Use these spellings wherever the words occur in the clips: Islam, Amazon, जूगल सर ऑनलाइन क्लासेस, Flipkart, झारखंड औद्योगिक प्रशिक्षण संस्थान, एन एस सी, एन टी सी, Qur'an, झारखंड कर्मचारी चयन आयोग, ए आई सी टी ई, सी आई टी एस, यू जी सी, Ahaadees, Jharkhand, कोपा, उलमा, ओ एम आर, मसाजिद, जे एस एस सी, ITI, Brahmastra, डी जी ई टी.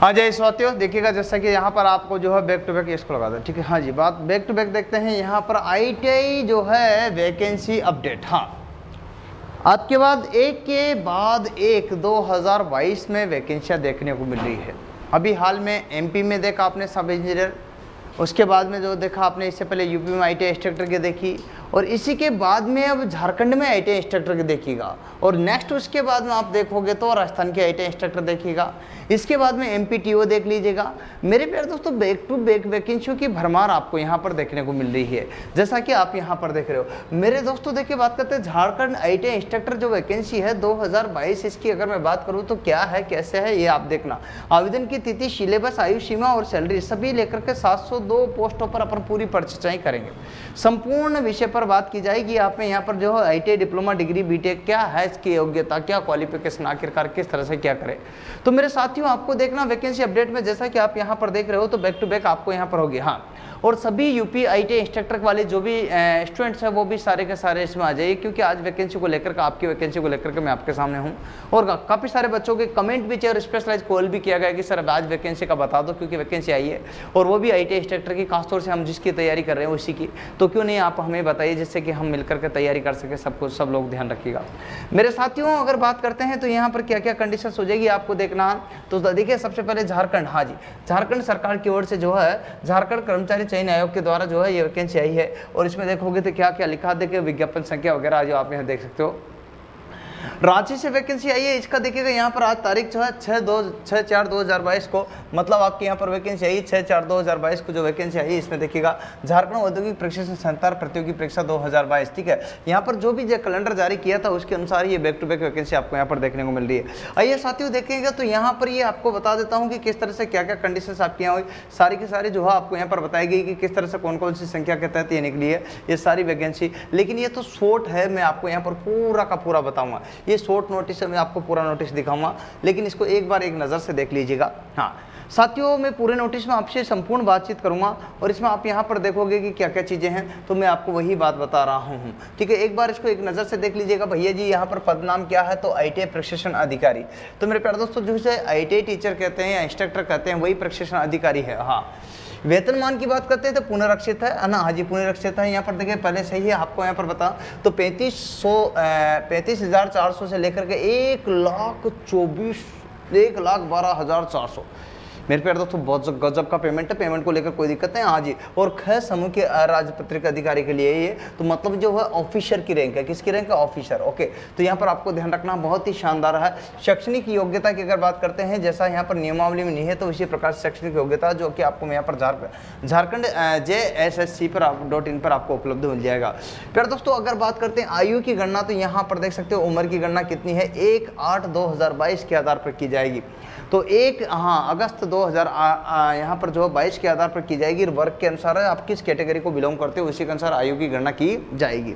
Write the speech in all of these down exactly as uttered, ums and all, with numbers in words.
हाँ जय साथियों, देखिएगा जैसा कि यहाँ पर आपको जो है बैक टू बैक इसको लगा दो, ठीक है। हाँ जी, बात बैक टू बैक देखते हैं। यहाँ पर आई टी आई जो है वैकेंसी अपडेट, हाँ आपके बाद एक के बाद एक दो हज़ार बाईस में वैकेंसियाँ देखने को मिल रही है। अभी हाल में एम पी में देखा आपने सब इंजीनियर, उसके बाद में जो देखा आपने इससे पहले यू पी में आई टी आई इंस्ट्रक्टर की देखी, और इसी के बाद में अब झारखंड में आई टी आई इंस्ट्रक्टर की देखिएगा, और नेक्स्ट उसके बाद में आप देखोगे तो राजस्थान के आई टी आई इंस्ट्रक्टर देखिएगा, इसके बाद में एम पी टी ओ देख लीजिएगा। मेरे प्यारे दोस्तों, बैक टू बैक वैकेंसियों की भरमार आपको यहाँ पर देखने को मिल रही है, जैसा कि आप यहाँ पर देख रहे हो। मेरे दोस्तों देखिए, बात करते हैं Jharkhand I T I instructor जो वैकेंसी है दो हज़ार बाईस इसकी अगर मैं बात करूँ तो क्या है कैसे है ये आप देखना। आवेदन की तिथि, सिलेबस, आयु सीमा और सैलरी सभी लेकर के सात सौ दो पोस्टों पर अपन पूरी चर्चाएं करेंगे। संपूर्ण विषय पर बात की जाएगी। आप में यहाँ पर जो है I T I diploma degree BTech क्या है, इसकी योग्यता क्या, क्वालिफिकेशन आखिरकार किस तरह से क्या करें। तो मेरे साथियों आपको देखना वैकेंसी अपडेट में, जैसा कि आप यहाँ पर देख रहे हो तो बैक टू बैक आपको यहाँ पर होगी। हाँ, और सभी UP I T I instructor वाले जो भी स्टूडेंट्स हैं वो भी सारे के सारे इसमें आ जाइए, क्योंकि आज वैकेंसी को लेकर के आपकी वैकेंसी को लेकर के मैं आपके सामने हूँ। और काफ़ी सारे बच्चों के कमेंट भी चाहिए और स्पेशलाइज कॉल भी किया गया कि सर आज वैकेंसी का बता दो, क्योंकि वैकेंसी आई है और वो भी आई टी आई इंस्ट्रक्टर की, खासतौर से हम जिसकी तैयारी कर रहे हैं उसी की। तो क्यों नहीं आप हमें बताइए, जिससे कि हम मिलकर के तैयारी कर सके। सब कुछ सब लोग ध्यान रखिएगा। मेरे साथियों अगर बात करते हैं तो यहाँ पर क्या क्या कंडीशन हो जाएगी आपको देखना। तो देखिए सबसे पहले झारखंड, हाँ जी झारखंड सरकार की ओर से जो है झारखंड कर्मचारी चयन आयोग के द्वारा जो है ये वैकेंसी आई है, और इसमें देखोगे तो क्या क्या लिखा, देखिए विज्ञापन संख्या वगैरह जो आप यहाँ देख सकते हो। रांची से वैकेंसी आई है, इसका देखिएगा यहाँ पर आज तारीख जो है छः दो छः चार दो हज़ार बाईस को, मतलब आपके यहाँ पर वैकेंसी आई छः चार दो हज़ार बाईस को जो वैकेंसी आई है। इसमें देखिएगा झारखंड औद्योगिक प्रशिक्षण संस्थान प्रतियोगी परीक्षा दो हज़ार बाईस, ठीक है। यहाँ पर जो भी जो कैलेंडर जारी किया था उसके अनुसार ये बैक टू बैक वैकेंसी आपको यहाँ पर देखने को मिल रही है। आइए साथियों देखेंगे तो यहाँ पर ये आपको बता देता हूँ कि किस तरह से क्या क्या कंडीशन आपके यहाँ हुई, सारी की सारी जो है आपको यहाँ पर बताई गई कि किस तरह से कौन कौन सी संख्या के तहत ये निकली है ये सारी वैकेंसी। लेकिन ये तो शॉर्ट है, मैं आपको यहाँ पर पूरा का पूरा बताऊँगा, ये शॉर्ट नोटिस है, मैं आपको पूरा नोटिस दिखाऊंगा, लेकिन इसको एक बार एक नज़र से देख लीजिएगा। हाँ साथियों, मैं पूरे नोटिस में आपसे संपूर्ण बातचीत करूंगा और इसमें आप यहां पर देखोगे कि क्या क्या चीज़ें हैं, तो मैं आपको वही बात बता रहा हूं, ठीक है। एक बार इसको एक नज़र से देख लीजिएगा। भैया जी यहां पर पद नाम क्या है, तो आई टी आई प्रशिक्षण अधिकारी। तो मेरे प्यारे दोस्तों जो है आई टी आई टीचर कहते हैं या इंस्ट्रक्टर कहते हैं, वही प्रशिक्षण अधिकारी है। हाँ, वेतनमान की बात करते हैं तो पुनर्रक्षित है ना, हाँ जी पुनर्रक्षित है। यहाँ पर देखिए पहले से ही आपको यहाँ पर बता तो पैंतीस सौ पैंतीस हज़ार चार सौ से लेकर के एक लाख चौबीस एक लाख बारह हज़ार चार सौ मेरे प्यारे दोस्तों बहुत गजब का पेमेंट है। पेमेंट को लेकर कोई दिक्कत नहीं, हाँ जी। और ख समूह के राजपत्रिक अधिकारी के लिए ये तो मतलब जो है ऑफिसर की रैंक है, किसकी रैंक है, ऑफिसर। ओके, तो यहाँ पर आपको ध्यान रखना बहुत ही शानदार है। शैक्षणिक योग्यता की अगर बात करते हैं, जैसा यहाँ पर नियमावली में नहीं है तो उसी प्रकार से शैक्षणिक योग्यता जो कि आपको यहाँ पर Jharkhand जे एस एस सी पर डॉट इन पर आपको उपलब्ध मिल जाएगा। प्यारे दोस्तों अगर बात करते हैं आयु की गणना, तो यहाँ पर देख सकते हो उम्र की गणना कितनी है, एक आठ दो हज़ार बाईस के आधार पर की जाएगी। तो एक हाँ अगस्त दो हज़ार यहाँ पर जो है बाईस के आधार पर की जाएगी। वर्ग के अनुसार आप किस कैटेगरी को बिलोंग करते हो उसी के अनुसार आयु की गणना की जाएगी।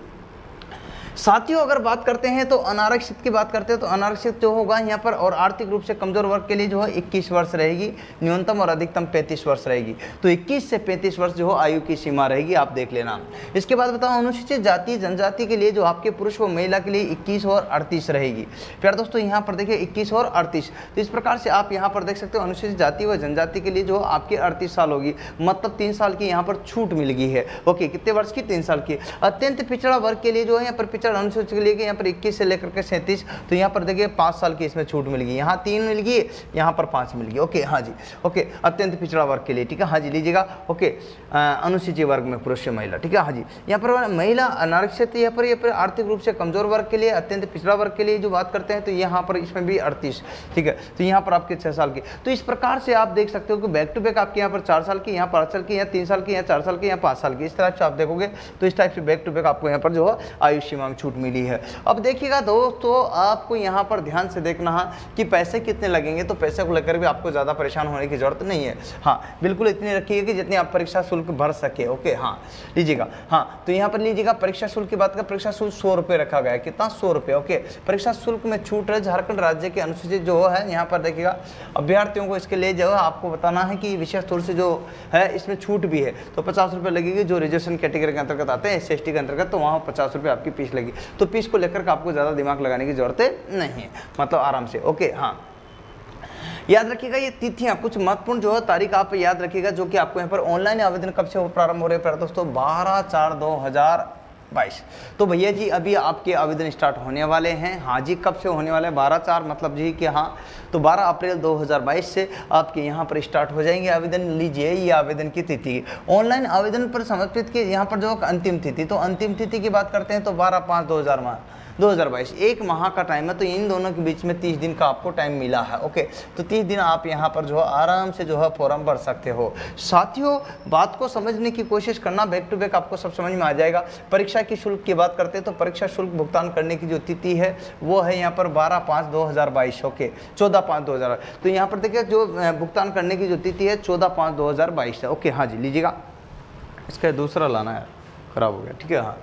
साथियों अगर बात करते हैं तो अनारक्षित की बात करते हैं तो अनारक्षित जो होगा यहाँ पर और आर्थिक रूप से कमजोर वर्ग के लिए जो है इक्कीस वर्ष रहेगी न्यूनतम और अधिकतम पैंतीस वर्ष रहेगी। तो इक्कीस से पैंतीस वर्ष जो है आयु की सीमा रहेगी, आप देख लेना। इसके बाद बताओ अनुसूचित जाति जनजाति के लिए जो आपके पुरुष व महिला के लिए इक्कीस और अड़तीस रहेगी। प्यारे दोस्तों यहाँ पर देखिए इक्कीस और अड़तीस, तो इस प्रकार से आप यहाँ पर देख सकते हो अनुसूचित जाति व जनजाति के लिए जो आपकी अड़तीस साल होगी, मतलब तीन साल की यहाँ पर छूट मिल गई है। ओके, कितने वर्ष की, तीन साल की। अत्यंत पिछड़ा वर्ग के लिए जो है यहाँ पर अनुसूचित के लिए यहाँ पर इक्कीस से लेकर के सैंतीस, तो यहाँ पर देखिए पाँच साल की इसमें छूट मिल गई। यहाँ तीन मिल गई, यहाँ पर पाँच मिल गई। ओके हाँ जी, ओके अत्यंत पिछड़ा वर्ग के लिए, ठीक है हाँ जी लीजिएगा। ओके अनुसूचित वर्ग में पुरुष महिला, ठीक है हाँ जी। यहाँ पर महिला अनारक्षित, यहाँ पर यहाँ पर आर्थिक रूप से कमजोर वर्ग के लिए, अत्यंत पिछड़ा वर्ग के लिए जो बात करते हैं तो यहाँ पर इसमें भी अड़तीस, ठीक है। तो यहाँ पर आपके छः साल की, तो इस प्रकार से आप देख सकते हो कि बैक टू बैक आपके यहाँ पर चार साल की, यहाँ पाँच साल की, यहाँ तीन साल की, यहाँ चार साल की, यहाँ पाँच साल की, इस टाइप से आप देखोगे तो इस टाइप से बैक टू बैक आपको यहाँ पर जो है आयु सीमा छूट मिली है। अब देखिएगा दोस्तों आपको यहाँ पर ध्यान से देखना है कि पैसे कितने लगेंगे, तो पैसे को लेकर भी आपको ज़्यादा परेशान होने की जरूरत नहीं है। हाँ बिल्कुल इतने रखिए कि जितने आप परीक्षा शुल्क भर सके। ओके हाँ लीजिएगा, हाँ तो यहाँ पर लीजिएगा परीक्षा शुल्क की बात करें, परीक्षा शुल्क सौ रुपये रखा गया है, कितना, सौ रुपये। ओके, परीक्षा शुल्क में छूट है झारखंड राज्य के अनुसूचित जो है यहाँ पर देखिएगा अभ्यर्थियों को, इसके लिए जो है आपको बताना है कि विशेष तौर से जो है इसमें छूट भी है, तो पचास रुपये लगेगी। जो रिजर्वेशन कैटेगरी के अंतर्गत आते हैं एस सी एस टी के अंतर्गत, तो वहाँ पचास रुपये आपकी फीस लगी। तो पीस को लेकर आपको ज़्यादा दिमाग लगाने की जरूरत नहीं है, मतलब आराम से। ओके हाँ, याद रखिएगा ये तिथियां कुछ महत्वपूर्ण जो है तारीख आप याद रखिएगा, जो कि आपको यहाँ पर ऑनलाइन आवेदन कब से प्रारंभ हो रहे हैं दोस्तों, बारह चार दो हजार बाईस। तो भैया जी अभी आपके आवेदन स्टार्ट होने वाले हैं। हाँ जी, कब से होने वाले हैं? बारह चार, मतलब जी कि हाँ, तो बारह अप्रैल दो हजार बाईस से आपके यहाँ पर स्टार्ट हो जाएंगे आवेदन। लीजिए ये आवेदन की तिथि, ऑनलाइन आवेदन पर समर्पित के यहाँ पर जो अंतिम तिथि, तो अंतिम तिथि की बात करते हैं तो बारह पाँच दो हजार बाईस, एक माह का टाइम है। तो इन दोनों के बीच में तीस दिन का आपको टाइम मिला है। ओके, तो तीस दिन आप यहाँ पर जो है आराम से जो है फॉर्म भर सकते हो। साथियों, बात को समझने की कोशिश करना, बैक टू बैक आपको सब समझ में आ जाएगा। परीक्षा की शुल्क की बात करते हैं तो परीक्षा शुल्क भुगतान करने की जो तिथि है वो है यहाँ पर बारह पाँच दो हजार बाईस। ओके, चौदह पाँच दो हजार, तो यहाँ पर देखिए जो भुगतान करने की जो तिथि है चौदह पाँच दो हजार बाईस है। ओके, हाँ जी, लीजिएगा। इसका दूसरा लाना है, खराब हो गया, ठीक है, हाँ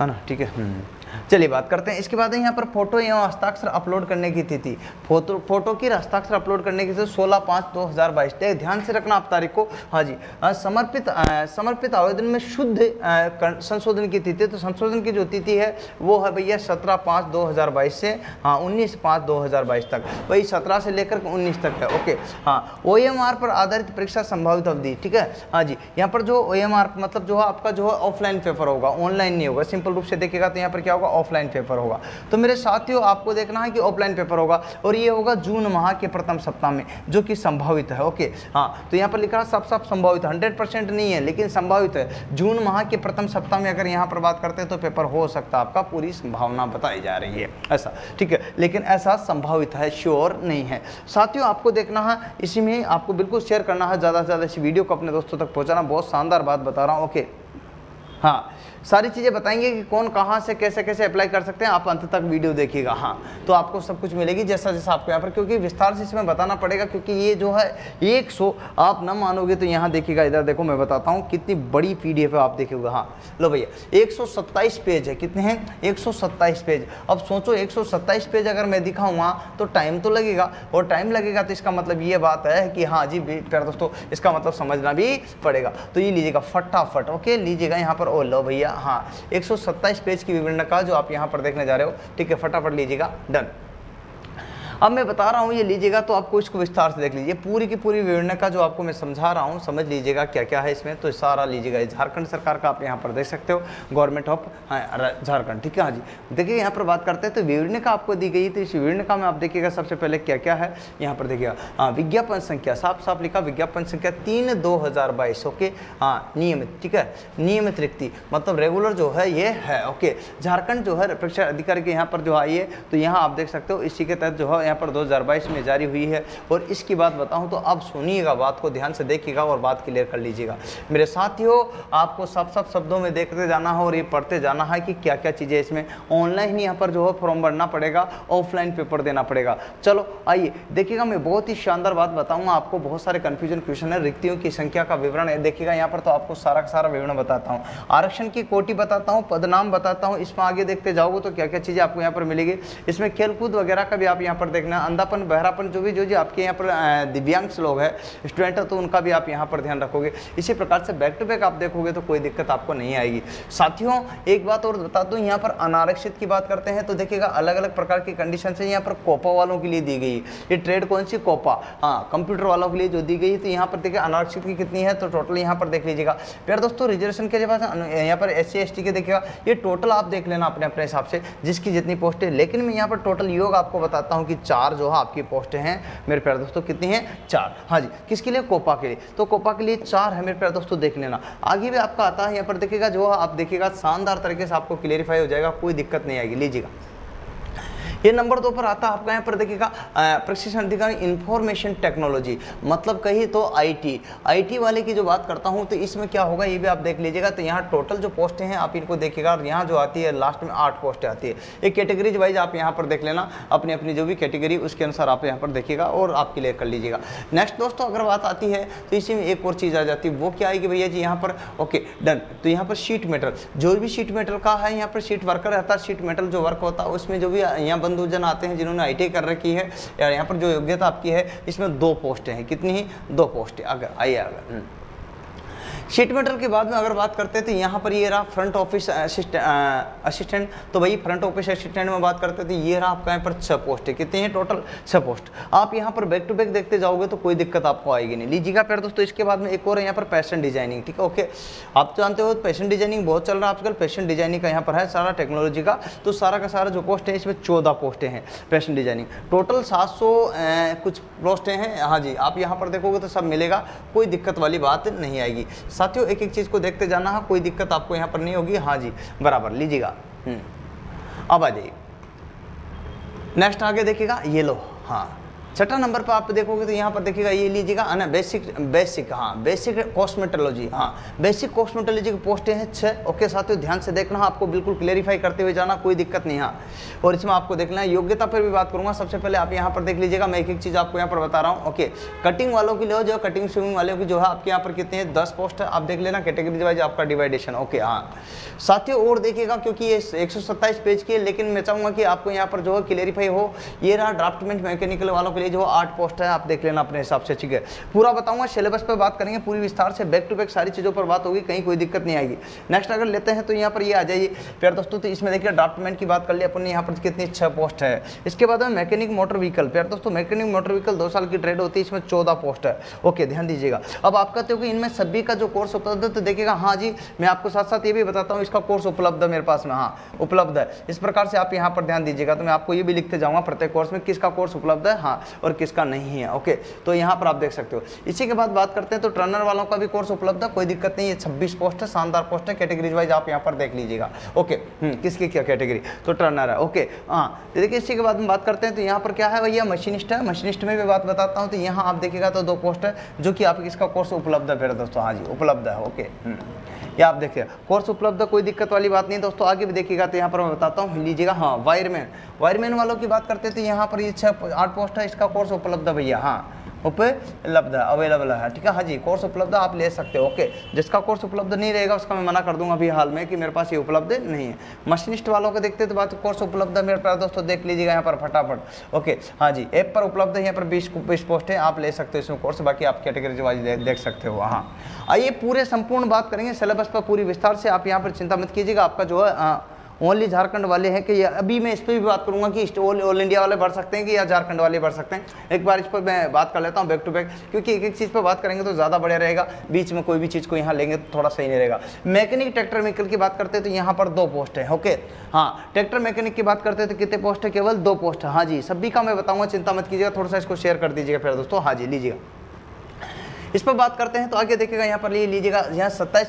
है ना, ठीक है। चलिए बात करते हैं, इसके बाद यहाँ पर फोटो एवं हस्ताक्षर अपलोड करने की तिथि, फोटो फोटो की हस्ताक्षर अपलोड करने की तिथि सोलह पाँच दो हजार बाईस। ध्यान से रखना आप तारीख को। हाँ जी, समर्पित आ, समर्पित आवेदन में शुद्ध आ, संशोधन की तिथि, तो संशोधन की जो तिथि है वो है भैया सत्रह पाँच दो हजार बाईस से हाँ उन्नीस पाँच दो हजार बाईस तक, वही सत्रह से लेकर उन्नीस तक है। ओके, हाँ, ओ एम आर पर आधारित परीक्षा संभावित अवधि, ठीक है। हाँ जी, यहाँ पर जो ओ एम आर मतलब जो है आपका जो है ऑफलाइन पेपर होगा, ऑनलाइन नहीं होगा। सिंपल रूप से देखिएगा तो यहाँ पर क्या ऑफलाइन पेपर होगा। तो मेरे साथियों आपको देखना है कि ऑफलाइन पेपर होगा और ये होगा जून माह के प्रथम सप्ताह में, जो कि संभावित है। ओके, हाँ, तो यहाँ पर लिखा है सब सब संभावित, हंड्रेड परसेंट नहीं है लेकिन संभावित है। जून माह के प्रथम सप्ताह में अगर यहाँ पर बात करते हैं तो पेपर हो सकता है आपका, पूरी संभावना बताई जा रही है ऐसा, ठीक है, लेकिन ऐसा संभावित है, श्योर नहीं है। साथियों आपको देखना है, इसी में आपको बिल्कुल शेयर करना है, ज़्यादा से ज़्यादा इस वीडियो को अपने दोस्तों तक पहुँचाना। बहुत शानदार बात बता रहा हूँ। ओके, हाँ, सारी चीज़ें बताएंगे कि कौन कहाँ से कैसे कैसे अप्लाई कर सकते हैं। आप अंत तक वीडियो देखिएगा, हाँ, तो आपको सब कुछ मिलेगी जैसा जैसा आपको यहाँ पर, क्योंकि विस्तार से इसमें बताना पड़ेगा, क्योंकि ये जो है एक सौ आप न मानोगे तो यहाँ देखिएगा, इधर देखो मैं बताता हूँ कितनी बड़ी पीडीएफ है, आप देखिएगा। हाँ, लो भैया एक सौ सत्ताईस पेज है, कितने हैं? एक सौ सत्ताईस पेज। अब सोचो एक सौ सत्ताईस पेज अगर मैं दिखाऊँगा तो टाइम तो लगेगा, और टाइम लगेगा तो इसका मतलब ये बात है कि हाँ जी प्यारे दोस्तों, इसका मतलब समझना भी पड़ेगा। तो ये लीजिएगा फटाफट, ओके, लीजिएगा यहाँ पर। ओ लो भैया, हाँ, एक सौ सत्ताईस पेज की विवरण का जो आप यहाँ पर देखने जा रहे हो, ठीक है, फटाफट लीजिएगा, डन। अब मैं बता रहा हूँ ये लीजिएगा तो आपको इसको विस्तार से देख लीजिए, पूरी की पूरी विवरण का जो आपको मैं समझा रहा हूँ, समझ लीजिएगा क्या क्या है इसमें, तो सारा लीजिएगा। झारखंड सरकार का आप यहाँ पर देख सकते हो, गवर्नमेंट ऑफ झारखंड, ठीक है। हाँ जी, देखिए यहाँ पर बात करते हैं तो विवरण का आपको दी गई, तो इस विवरण का में आप देखिएगा सबसे पहले क्या क्या है यहाँ पर देखिएगा। विज्ञापन संख्या, साफ साफ लिखा विज्ञापन संख्या तीन दो हजार बाईस ओके, हाँ, नियमित, ठीक है, नियमित रिक्ति मतलब रेगुलर जो है ये है। ओके, झारखंड जो है परीक्षा अधिकारी के यहाँ पर जो आई है, तो यहाँ आप देख सकते हो, इसी के तहत जो है यहाँ पर दो हजार बाईस में जारी हुई है। और इसकी बात बताऊं तो आप सुनिएगा, बात को ध्यान से देखिएगा और बात क्लियर कर लीजिएगा। मेरे साथियों आपको सब सब शब्दों में देखते जाना है और ये पढ़ते जाना है कि क्या क्या चीज़ें इसमें। ऑनलाइन यहाँ पर जो है फॉर्म भरना पड़ेगा, ऑफलाइन पेपर देना पड़ेगा। चलो आइए देखिएगा, मैं बहुत ही शानदार बात बताऊँगा आपको। बहुत सारे कन्फ्यूजन क्वेश्चन है, रिक्तियों की संख्या का विवरण है, देखिएगा यहाँ पर, तो आपको सारा का सारा विवरण बताता हूँ, आरक्षण की कोटि बताता हूँ, पदनाम बताता हूँ। इसमें आगे देखते जाओगे तो क्या क्या चीज़ें आपको यहाँ पर मिलेगी। इसमें खेलकूद वगैरह का भी आप यहाँ पर देखना, अंधापन बहरापन जो भी जो जी आपके यहाँ पर दिव्यांग लोग हैं, स्टूडेंट है, तो उनका भी आप यहाँ पर ध्यान रखोगे। इसी प्रकार से बैक टू बैक आप देखोगे तो कोई दिक्कत आपको नहीं आएगी। साथियों एक बात और बता दूं, यहाँ पर अनारक्षित की बात करते हैं तो देखिएगा अलग अलग प्रकार की कंडीशन है यहाँ पर। कोपा वालों के लिए दी गई ये ट्रेड कौन सी, कोपा, हाँ, कंप्यूटर वालों के लिए जो दी गई, तो यहाँ पर देखिए अनारक्षित की कितनी है, तो टोटल यहाँ पर देख लीजिएगा। फिर दोस्तों रिजर्वेशन के पास यहाँ पर एस सी एस टी के देखिएगा, ये टोटल आप देख लेना अपने अपने हिसाब से, जिसकी जितनी पोस्ट है। लेकिन मैं यहाँ पर टोटल योग आपको बताता हूँ कि चार जो है आपकी पोस्ट हैं मेरे प्यारे दोस्तों, कितनी हैं? चार। हाँ जी, किसके लिए? कोपा के लिए, तो कोपा के लिए चार है मेरे प्यारे दोस्तों, देख लेना। आगे भी आपका आता है यहाँ पर देखिएगा, जो आप देखिएगा शानदार तरीके से आपको क्लियरिफाई हो जाएगा, कोई दिक्कत नहीं आएगी। लीजिएगा ये नंबर दो पर आता है आपका यहाँ पर देखिएगा प्रशिक्षण अधिकारी इंफॉर्मेशन टेक्नोलॉजी, मतलब कहीं तो आईटी, आईटी वाले की जो बात करता हूँ तो इसमें क्या होगा ये भी आप देख लीजिएगा। तो यहाँ टोटल जो पोस्टें हैं आप इनको देखिएगा, और यहाँ जो आती है लास्ट में आठ पोस्टें आती है। ये कैटेगरीज वाइज आप यहाँ पर देख लेना, अपनी अपनी जो भी कैटेगरी उसके अनुसार आप यहाँ पर देखिएगा और आप क्लियर कर लीजिएगा। नेक्स्ट दोस्तों अगर बात आती है तो इसी में एक और चीज़ आ जाती है, वो क्या आएगी भैया जी यहाँ पर? Okay done. तो यहाँ पर शीट मेटल, जो भी शीट मेटल का है यहाँ पर शीट वर्कर रहता है, शीट मेटल जो वर्क होता है उसमें जो भी यहाँ जन आते हैं जिन्होंने आईटी कर रखी है, या यहाँ पर जो योग्यता आपकी है, इसमें दो पोस्टें हैं। कितनी ही? दो पोस्टें। अगर आइए अगर शीट मेटल के बाद में अगर बात करते हैं तो यहाँ पर ये रहा फ्रंट ऑफिस असिस्टेंट, तो भाई फ्रंट ऑफिस असिस्टेंट में बात करते थे ये रहा आपका यहाँ पर छह पोस्ट है। कितने हैं टोटल? छह पोस्ट। आप यहाँ पर बैक टू बैक देखते जाओगे तो कोई दिक्कत आपको आएगी नहीं। लीजिएगा प्यार दोस्तों, इसके बाद में एक और यहाँ पर फैशन डिजाइनिंग, ठीक है ओके। आप जानते हो फैशन डिजाइनिंग बहुत चल रहा है आजकल, फैशन डिजाइनिंग का यहाँ पर है सारा टेक्नोलॉजी का, तो सारा का सारा जो पोस्ट है इसमें चौदह पोस्टें हैं फैशन डिजाइनिंग, टोटल सात सौ कुछ पोस्टें हैं। हाँ जी, आप यहाँ पर देखोगे तो सब मिलेगा, कोई दिक्कत वाली बात नहीं आएगी। साथियों एक एक चीज़ को देखते जाना है, कोई दिक्कत आपको यहाँ पर नहीं होगी। हाँ जी बराबर, लीजिएगा। अब आ जाइए नेक्स्ट, आगे देखिएगा ये लो। हाँ छठा नंबर पर आप देखोगे तो यहाँ पर देखिएगा ये लीजिएगा है ना बेसिक बेसिक हाँ बेसिक कॉस्मेटोलॉजी। हाँ बेसिक कॉस्मेटोलॉजी की पोस्टें हैं छः। ओके साथियों ध्यान से देखना, आपको बिल्कुल क्लेरिफाई करते हुए जाना, कोई दिक्कत नहीं। हाँ और इसमें आपको देखना है, योग्यता पर भी बात करूँगा। सबसे पहले आप यहाँ पर देख लीजिएगा, मैं एक एक चीज़ आपको यहाँ पर बता रहा हूँ। ओके कटिंग वालों की जो कटिंग स्विमिंग वालों की जो है आपके यहाँ पर कितने हैं दस पोस्ट है। आप देख लेना कैटेगरीज वाइज आपका डिवाइडेशन। ओके हाँ साथियों और देखिएगा, क्योंकि ये एक सौ सत्ताईस पेज की है, लेकिन मैं चाहूँगा कि आपको यहाँ पर जो है क्लेरिफाई हो। ये रहा ड्राफ्टमेंट मैकेनिकल वालों के जो आठ पोस्ट है, आप देख लेना अपने हिसाब से, ठीक है। पूरा बताऊंगा, सिलेबस पर बात करेंगे पूरी विस्तार से, बैक टू बैक सारी चीजों पर बात होगी, कहीं कोई दिक्कत नहीं आएगी। नेक्स्ट अगर लेते हैं तो यहाँ पर ये आ जाइए प्यारे दोस्तों, तो इसमें देखिए डॉक्यूमेंट की बात कर ली अपन ने, यहाँ पर कितनी छह पोस्ट है। इसके बाद में मैकेनिक मोटर व्हीकल, प्यारे दोस्तों मैकेनिक मोटर व्हीकल दो साल की ट्रेड होती है, इसमें चौदह पोस्ट है। ओके ध्यान दीजिएगा। अब आप कहते हो कि इनमें सभी का जो कोर्स उपलब्ध है, तो देखिएगा हाँ जी मैं आपको साथ साथ ये भी बताता हूँ इसका कोर्स उपलब्ध है मेरे पास में। हाँ उपलब्ध है, इस प्रकार से आप यहाँ पर ध्यान दीजिएगा। तो मैं आपको ये भी लिखते जाऊँगा प्रत्येक कोर्स में किसका कोर्स उपलब्ध है हाँ और किसका नहीं है। ओके तो यहाँ पर आप देख सकते हो। इसी के बाद बात करते हैं तो ट्रेनर वालों का भी कोर्स उपलब्ध है, कोई दिक्कत नहीं है। छब्बीस पोस्ट है, शानदार पोस्ट है, कैटेगरीज वाइज आप यहाँ पर देख लीजिएगा। ओके किसकी क्या कैटेगरी, तो ट्रेनर है। ओके हाँ देखिए, इसी के बाद हम बात करते हैं तो यहाँ पर क्या है भैया मशीनिस्ट है। मशीनिस्ट में भी बात बताता हूँ, तो यहाँ आप देखिएगा तो दो पोस्ट है जो कि आप इसका कोर्स उपलब्ध है फिर दोस्तों। हाँ जी उपलब्ध है। ओके ये आप देखिए कोर्स उपलब्ध है, कोई दिक्कत वाली बात नहीं दोस्तों। आगे भी देखिएगा तो यहाँ पर मैं बताता हूँ, लीजिएगा। हाँ वायरमैन, वायरमैन वालों की बात करते हैं तो यहाँ पर ये छः आठ पोस्ट है, इसका कोर्स उपलब्ध है भैया। हाँ उपलब्ध है, अवेलेबल है, ठीक है। हाँ जी कोर्स उपलब्ध है, आप ले सकते हो। ओके जिसका कोर्स उपलब्ध नहीं रहेगा उसका मैं मना कर दूंगा अभी हाल में कि मेरे पास ये उपलब्ध नहीं है। मशीनिस्ट वालों को देखते तो बात कोर्स उपलब्ध है मेरे पास दोस्तों, देख लीजिएगा यहाँ पर फटाफट। ओके हाँ जी ऐप पर उपलब्ध है, यहाँ पर बीस बीस पोस्ट है, आप ले सकते हो इसमें कोर्स, बाकी आप कैटेगरीज वाइज देख सकते हो। हाँ आइए पूरे संपूर्ण बात करेंगे सिलेबस पर पूरी विस्तार से, आप यहाँ पर चिंता मत कीजिएगा। आपका जो है ओनली झारखंड वाले हैं कि अभी मैं इस पर भी बात करूंगा कि ऑल इंडिया वाले बढ़ सकते हैं कि या झारखंड वाले बढ़ सकते हैं। एक बार इस पर मैं बात कर लेता हूं बैक टू बैक, क्योंकि एक एक चीज़ पर बात करेंगे तो ज़्यादा बढ़िया रहेगा। बीच में कोई भी चीज़ को यहाँ लेंगे तो थोड़ा सही नहीं रहेगा। मैकेनिक ट्रैक्टर मैकेनिक की बात करते हैं तो यहाँ पर दो पोस्ट है। ओके हाँ ट्रैक्टर मैकेनिक की बात करते हैं तो कितने पोस्ट है, केवल दो पोस्ट है। हाँ जी सभी का मैं बताऊँगा, चिंता मत कीजिएगा, थोड़ा सा इसको शेयर कर दीजिएगा फिर दोस्तों। हाँ जी लीजिएगा, इस पर बात करते हैं तो आगे देखिएगा यहाँ पर ले लीजिएगा। यहाँ सत्ताईस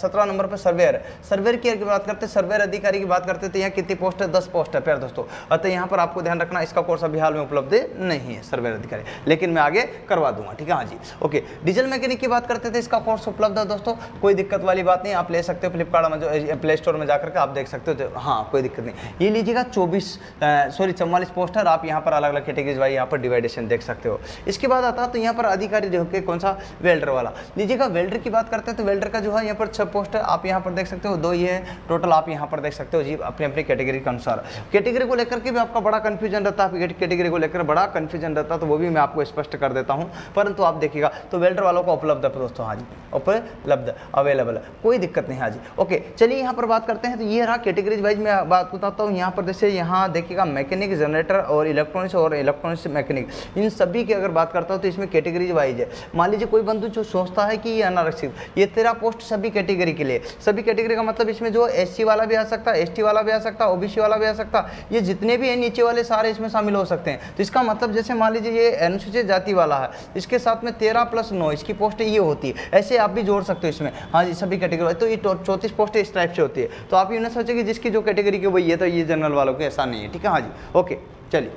सत्रह नंबर पर सर्वेयर सर्वेयर की बात करते हैं, सर्वेयर अधिकारी की बात करते हैं तो यहाँ कितनी पोस्ट है, दस पोस्ट है प्यारे दोस्तों। अतः यहाँ पर आपको ध्यान रखना इसका कोर्स अभी हाल में उपलब्ध नहीं है सर्वेयर अधिकारी, लेकिन मैं आगे करवा दूंगा, ठीक है। हाँ जी ओके डीजल मैकेनिक की बात करते थे, इसका कोर्स उपलब्ध है दोस्तों, कोई दिक्कत वाली बात नहीं, आप ले सकते हो फ्लिपकार्ट में जो प्ले स्टोर में जाकर के आप देख सकते हो। हाँ कोई दिक्कत नहीं। ये लीजिएगा चौबीस सॉरी चौवालीस पोस्ट है, आप यहाँ पर अलग अलग कैटेगरीज वाइज यहाँ पर डिवाइडेशन देख सकते हो। इसके बाद आता है तो यहाँ पर अधिकारी जो कि कौन वेल्डर वाला लीजिएगा। वेल्डर की बात करते हैं तो वेल्डर का जो है यहाँ पर छह पोस्ट है, आप यहाँ पर देख सकते हो, दो ये है टोटल, आप यहाँ पर देख सकते हो जी अपने अपने कैटेगरी के अनुसार। कैटेगरी को लेकर के भी आपका बड़ा कंफ्यूजन रहता है, कैटेगरी को लेकर बड़ा कंफ्यूजन रहता है, तो वो भी मैं आपको स्पष्ट कर देता हूँ, परंतु आप देखिएगा तो वेल्डर वालों को उपलब्ध है दोस्तों। हाँ जी उपलब्ध अवेलेबल है, कोई दिक्कत नहीं। हाँ जी ओके चलिए यहाँ पर बात करते हैं तो ये रहा कैटेगरीज वाइज मैं बात बताता हूँ। यहाँ पर जैसे यहाँ देखिएगा मैकेनिक, जनरेटर और इलेक्ट्रॉनिक्स और इलेक्ट्रॉनिक्स मैकेनिक, इन सभी की अगर बात करता हूँ तो इसमें कैटेगरीज वाइज है। मान लीजिए कोई बंधु जो सोचता है कि ये अनारक्षित, ये तेरह पोस्ट सभी कैटेगरी के लिए, सभी कैटेगरी का मतलब इसमें जो एससी वाला भी आ सकता है, एसटी वाला भी आ सकता है, ओबीसी वाला भी आ सकता है, ये जितने भी हैं नीचे वाले सारे इसमें शामिल हो सकते हैं। तो इसका मतलब जैसे मान लीजिए ये अनुसूचित जाति वाला है, इसके साथ में तेरह प्लस नौ इसकी पोस्ट ये होती है, ऐसे आप भी जोड़ सकते हो इसमें। हाँ जी सभी कैटेगरी, तो ये चौंतीस पोस्ट इस टाइप से होती है, तो आप ये ना सोचे कि जिसकी जो कैटेगरी की वही है तो ये जनरल वालों की, ऐसा नहीं है, ठीक है। हाँ जी ओके चलिए,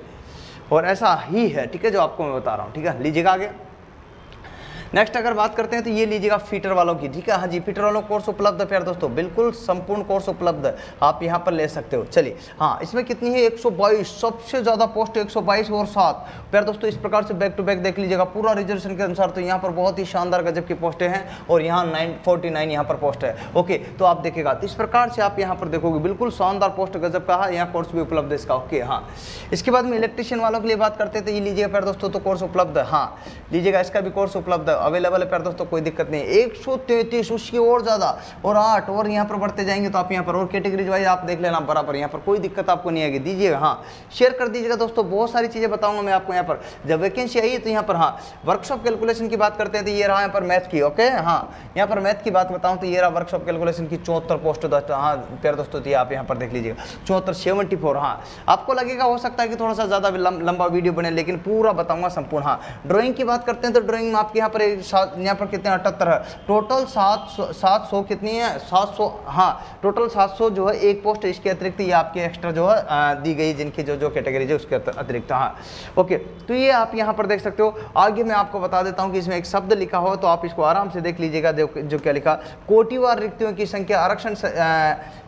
और ऐसा ही है, ठीक है, जो आपको मैं बता रहा हूँ, ठीक है। लीजिएगा आगे नेक्स्ट अगर बात करते हैं तो ये लीजिएगा फीटर वालों की, ठीक है। हाँ जी फीटर वालों कोर्स उपलब्ध है प्यारे दोस्तों, बिल्कुल संपूर्ण कोर्स उपलब्ध है, आप यहाँ पर ले सकते हो। चलिए हाँ इसमें कितनी है, एक सौ बाईस, सबसे ज़्यादा पोस्ट एक सौ बाईस और सात प्यारे दोस्तों। इस प्रकार से बैक टू बैक देख लीजिएगा पूरा रिजर्वेशन के अनुसार, तो यहाँ पर बहुत ही शानदार गजब की पोस्टें हैं और यहाँ नाइन फोर्टी नाइन यहाँ पर पोस्ट है। ओके तो आप देखिएगा तो इस प्रकार से आप यहाँ पर देखोगे बिल्कुल शानदार पोस्ट गजब का है, यहाँ कोर्स भी उपलब्ध है इसका। ओके हाँ इसके बाद में इलेक्ट्रीशियन वालों के लिए बात करते हैं तो ये लीजिएगा प्यारे दोस्तों, तो कोर्स उपलब्ध है। हाँ लीजिएगा इसका भी कोर्स उपलब्ध है। अवेलेबल है प्यारे दोस्तों, कोई दिक्कत नहीं। एक सौ तैंतीस उसकी और ज़्यादा और आठ और यहाँ पर बढ़ते जाएंगे तो आप यहाँ पर और कैटेगरीज वाइज आप देख लेना बराबर, यहाँ पर कोई दिक्कत आपको नहीं आएगी। दीजिएगा हाँ शेयर कर दीजिएगा दोस्तों, बहुत सारी चीज़ें बताऊँगा मैं आपको। यहाँ पर जब वैकेंसी आई तो यहाँ पर हाँ वर्कशॉप कैलकुलेशन की बात करते हैं तो ये रहा यहाँ पर मैथ की। ओके हाँ यहाँ पर मैथ की बात बताऊँ तो ये रहा वर्कशॉप कैलकुलेशन की चौहत्तर पोस्ट। हाँ प्यारे दोस्तों ये आप यहाँ पर देख लीजिएगा चौहत्तर सेवेंटी फोर। हाँ आपको लगेगा हो सकता है कि थोड़ा सा ज़्यादा लंबा वीडियो बने, लेकिन पूरा बताऊँगा संपूर्ण। हाँ ड्राइंग की बात करते हैं तो ड्राइंग में आपके यहाँ पर यहाँ पर कितने अठहत्तर है टोटल, सात सौ सात सौ कितनी है सात सौ। हाँ टोटल सात सौ जो है एक पोस्ट, इसके अतिरिक्त ये आपके एक्स्ट्रा जो है दी गई जिनकी जो जो कैटेगरीज है उसके अतिरिक्त। हाँ ओके तो ये आप यहाँ पर देख सकते हो। आगे मैं आपको बता देता हूँ कि इसमें एक शब्द लिखा हो तो आप इसको आराम से देख लीजिएगा जो क्या लिखा। कोटिवार रिक्तियों की संख्या आरक्षण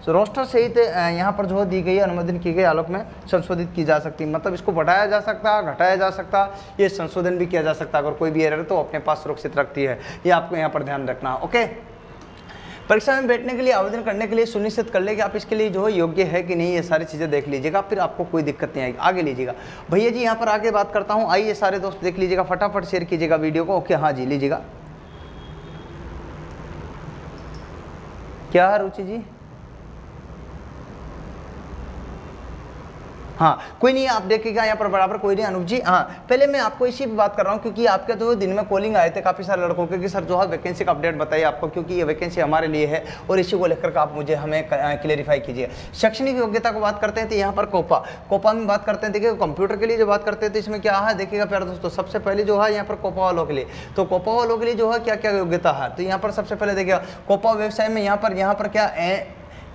रोस्टर सहित यहाँ पर जो दी गई अनुमोदन की गई आलोक में संशोधित की जा सकती, मतलब इसको बढ़ाया जा सकता है, घटाया जा सकता, ये संशोधन भी किया जा सकता है। अगर कोई भी एरर तो अपने पास सुरक्षित रखती है, ये आपको यहाँ पर ध्यान रखना है। ओके परीक्षा में बैठने के लिए आवेदन करने के लिए सुनिश्चित कर ले कि आप इसके लिए जो है योग्य है कि नहीं, ये सारी चीज़ें देख लीजिएगा, फिर आपको कोई दिक्कत नहीं आएगी। आगे लीजिएगा भैया जी, यहाँ पर आगे बात करता हूँ। आइए सारे दोस्त देख लीजिएगा, फटाफट शेयर कीजिएगा वीडियो को। ओके हाँ जी लीजिएगा, क्या रुचि जी? हाँ कोई नहीं आप देखिएगा यहाँ पर बराबर, कोई नहीं अनुप जी। हाँ पहले मैं आपको इसी पे बात कर रहा हूँ क्योंकि आपके जो दिन में कॉलिंग आए थे काफ़ी सारे लड़कों के कि सर जो है वैकेंसी का अपडेट बताइए आपको, क्योंकि ये वैकेंसी हमारे लिए है और इसी को लेकर आप मुझे हमें क्लेरिफाई कीजिए। शैक्षणिक योग्यता को बात करते हैं तो यहाँ पर कोपा कोपा में बात करते हैं। देखिए कंप्यूटर के लिए जो बात करते हैं तो इसमें क्या है देखिएगा प्यारे दोस्तों, सबसे पहले जो है यहाँ पर कोपा वालों के लिए, तो कोपा वालों के लिए जो है क्या क्या योग्यता है तो यहाँ पर सबसे पहले देखिएगा कोपा व्यवसाय में यहाँ पर यहाँ पर क्या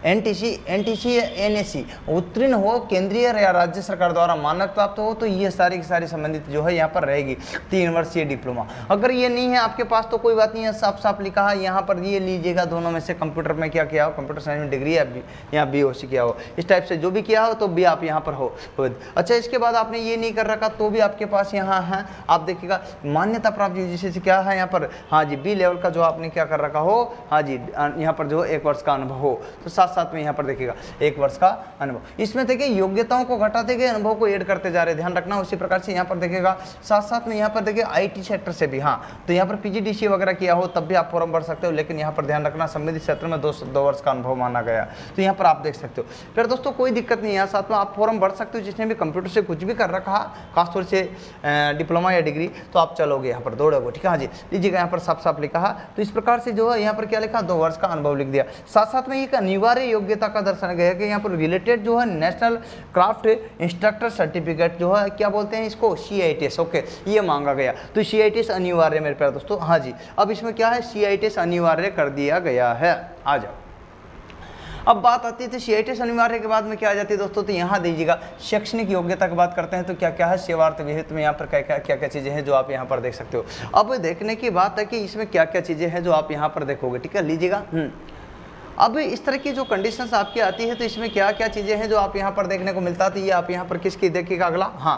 एनटीसी एनटीसी या एनएससी उत्तीर्ण हो, केंद्रीय या राज्य सरकार द्वारा मानक प्राप्त हो, तो ये सारी की सारी संबंधित जो है यहाँ पर रहेगी। तीन वर्षीय डिप्लोमा, अगर ये नहीं है आपके पास तो कोई बात नहीं है, साफ साफ लिखा है यहाँ पर, ये लीजिएगा दोनों में से कंप्यूटर में क्या किया हो, कंप्यूटर साइंस में डिग्री या यहाँ बी ओ सी किया हो, इस टाइप से जो भी किया हो तो भी आप यहाँ पर हो। अच्छा इसके बाद आपने ये नहीं कर रखा तो भी आपके पास यहाँ है, आप देखिएगा मान्यता प्राप्त यू जी सी क्या है यहाँ पर। हाँ जी बी लेवल का जो आपने क्या कर रखा हो, हाँ जी यहाँ पर जो एक वर्ष का अनुभव हो, तो साथ साथ में यहाँ पर देखिएगा एक वर्ष का अनुभव। इसमें देखिए योग्यताओं को घटाते गए अनुभव को ऐड करते जा रहे, ध्यान रखना। उसी प्रकार से यहाँ पर देखिएगा साथ साथ में यहाँ पर देखिए आईटी सेक्टर से भी, हाँ तो यहाँ पर पीजीडीसी वगैरह किया हो तब भी आप फॉर्म भर सकते हो, लेकिन यहाँ पर ध्यान रखना संबंधित क्षेत्र में दो दो वर्ष का अनुभव माना गया, तो यहाँ पर आप देख सकते हो। फिर दोस्तों कोई दिक्कत नहीं है, साथ में आप फॉर्म भर सकते हो, जिसने भी कंप्यूटर से कुछ भी कर रखा खासतौर से डिप्लोमा या डिग्री तो आप चलोगे यहाँ पर दौड़ोगे। ठीक है हाँ जी लीजिएगा यहाँ पर साफ साफ लिखा है, तो इस प्रकार से जो है यहाँ पर क्या लिखा दो वर्ष का अनुभव लिख दिया। साथ साथ में एक अनिवार्य योग्यता का दर्शन गया है कि यहाँ पर रिलेटेड जो है नेशनल क्राफ्ट इंस्ट्रक्टर सर्टिफिकेट जो है क्या बोलते हैं इसको सी आई टी एस। Okay ये मांगा गया तो सी आई टी एस अनिवार्य मेरे प्यारे दोस्तों। हाँ जी अब इसमें क्या है सी आई टी एस अनिवार्य कर दिया गया है। आ जाओ अब बात आती है सी आई टी एस अनिवार्य के बाद में क्या आ जाती है दोस्तों, तो यहाँ दीजिएगा शैक्षणिक योग्यता की बात करते हैं तो क्या क्या है सेवार्थ विहित में यहाँ पर क्या क्या क्या क्या चीज़ें हैं जो आप यहाँ पर देख सकते हो। अब देखने की बात है कि इसमें क्या क्या चीज़ें हैं जो आप यहाँ पर देखोगे। ठीक है लीजिएगा अब इस तरह की जो कंडीशंस आपकी आती है तो इसमें क्या क्या चीज़ें हैं जो आप यहाँ पर देखने को मिलता है, ये आप यहाँ पर किसकी देखिएगा अगला। हाँ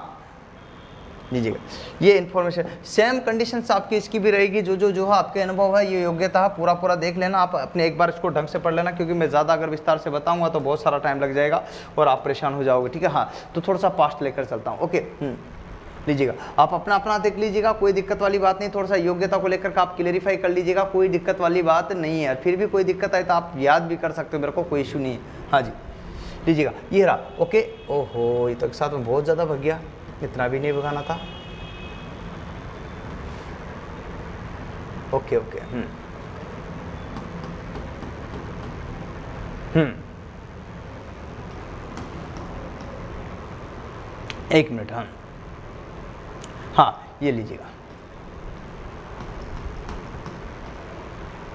लीजिएगा ये इन्फॉर्मेशन सेम कंडीशंस आपकी इसकी भी रहेगी, जो जो जो है आपके अनुभव है ये योग्यता है पूरा पूरा देख लेना आप अपने, एक बार इसको ढंग से पढ़ लेना क्योंकि मैं ज़्यादा अगर विस्तार से बताऊँगा तो बहुत सारा टाइम लग जाएगा और आप परेशान हो जाओगे। ठीक है हाँ तो थोड़ा सा फास्ट लेकर चलता हूँ। ओके लीजिएगा आप अपना अपना देख लीजिएगा, कोई दिक्कत वाली बात नहीं, थोड़ा सा योग्यता को लेकर आप क्लेरिफाई कर लीजिएगा, कोई दिक्कत वाली बात नहीं है। फिर भी कोई दिक्कत आए तो आप याद भी कर सकते हो, मेरे को कोई इशू नहीं है। हाँ जी लीजिएगा ये रहा ओके। ओहो ये तो एक साथ में बहुत ज़्यादा भग गया, इतना भी नहीं भगाना था। ओके ओके हम्म हम्म एक मिनट हाँ हाँ ये लीजिएगा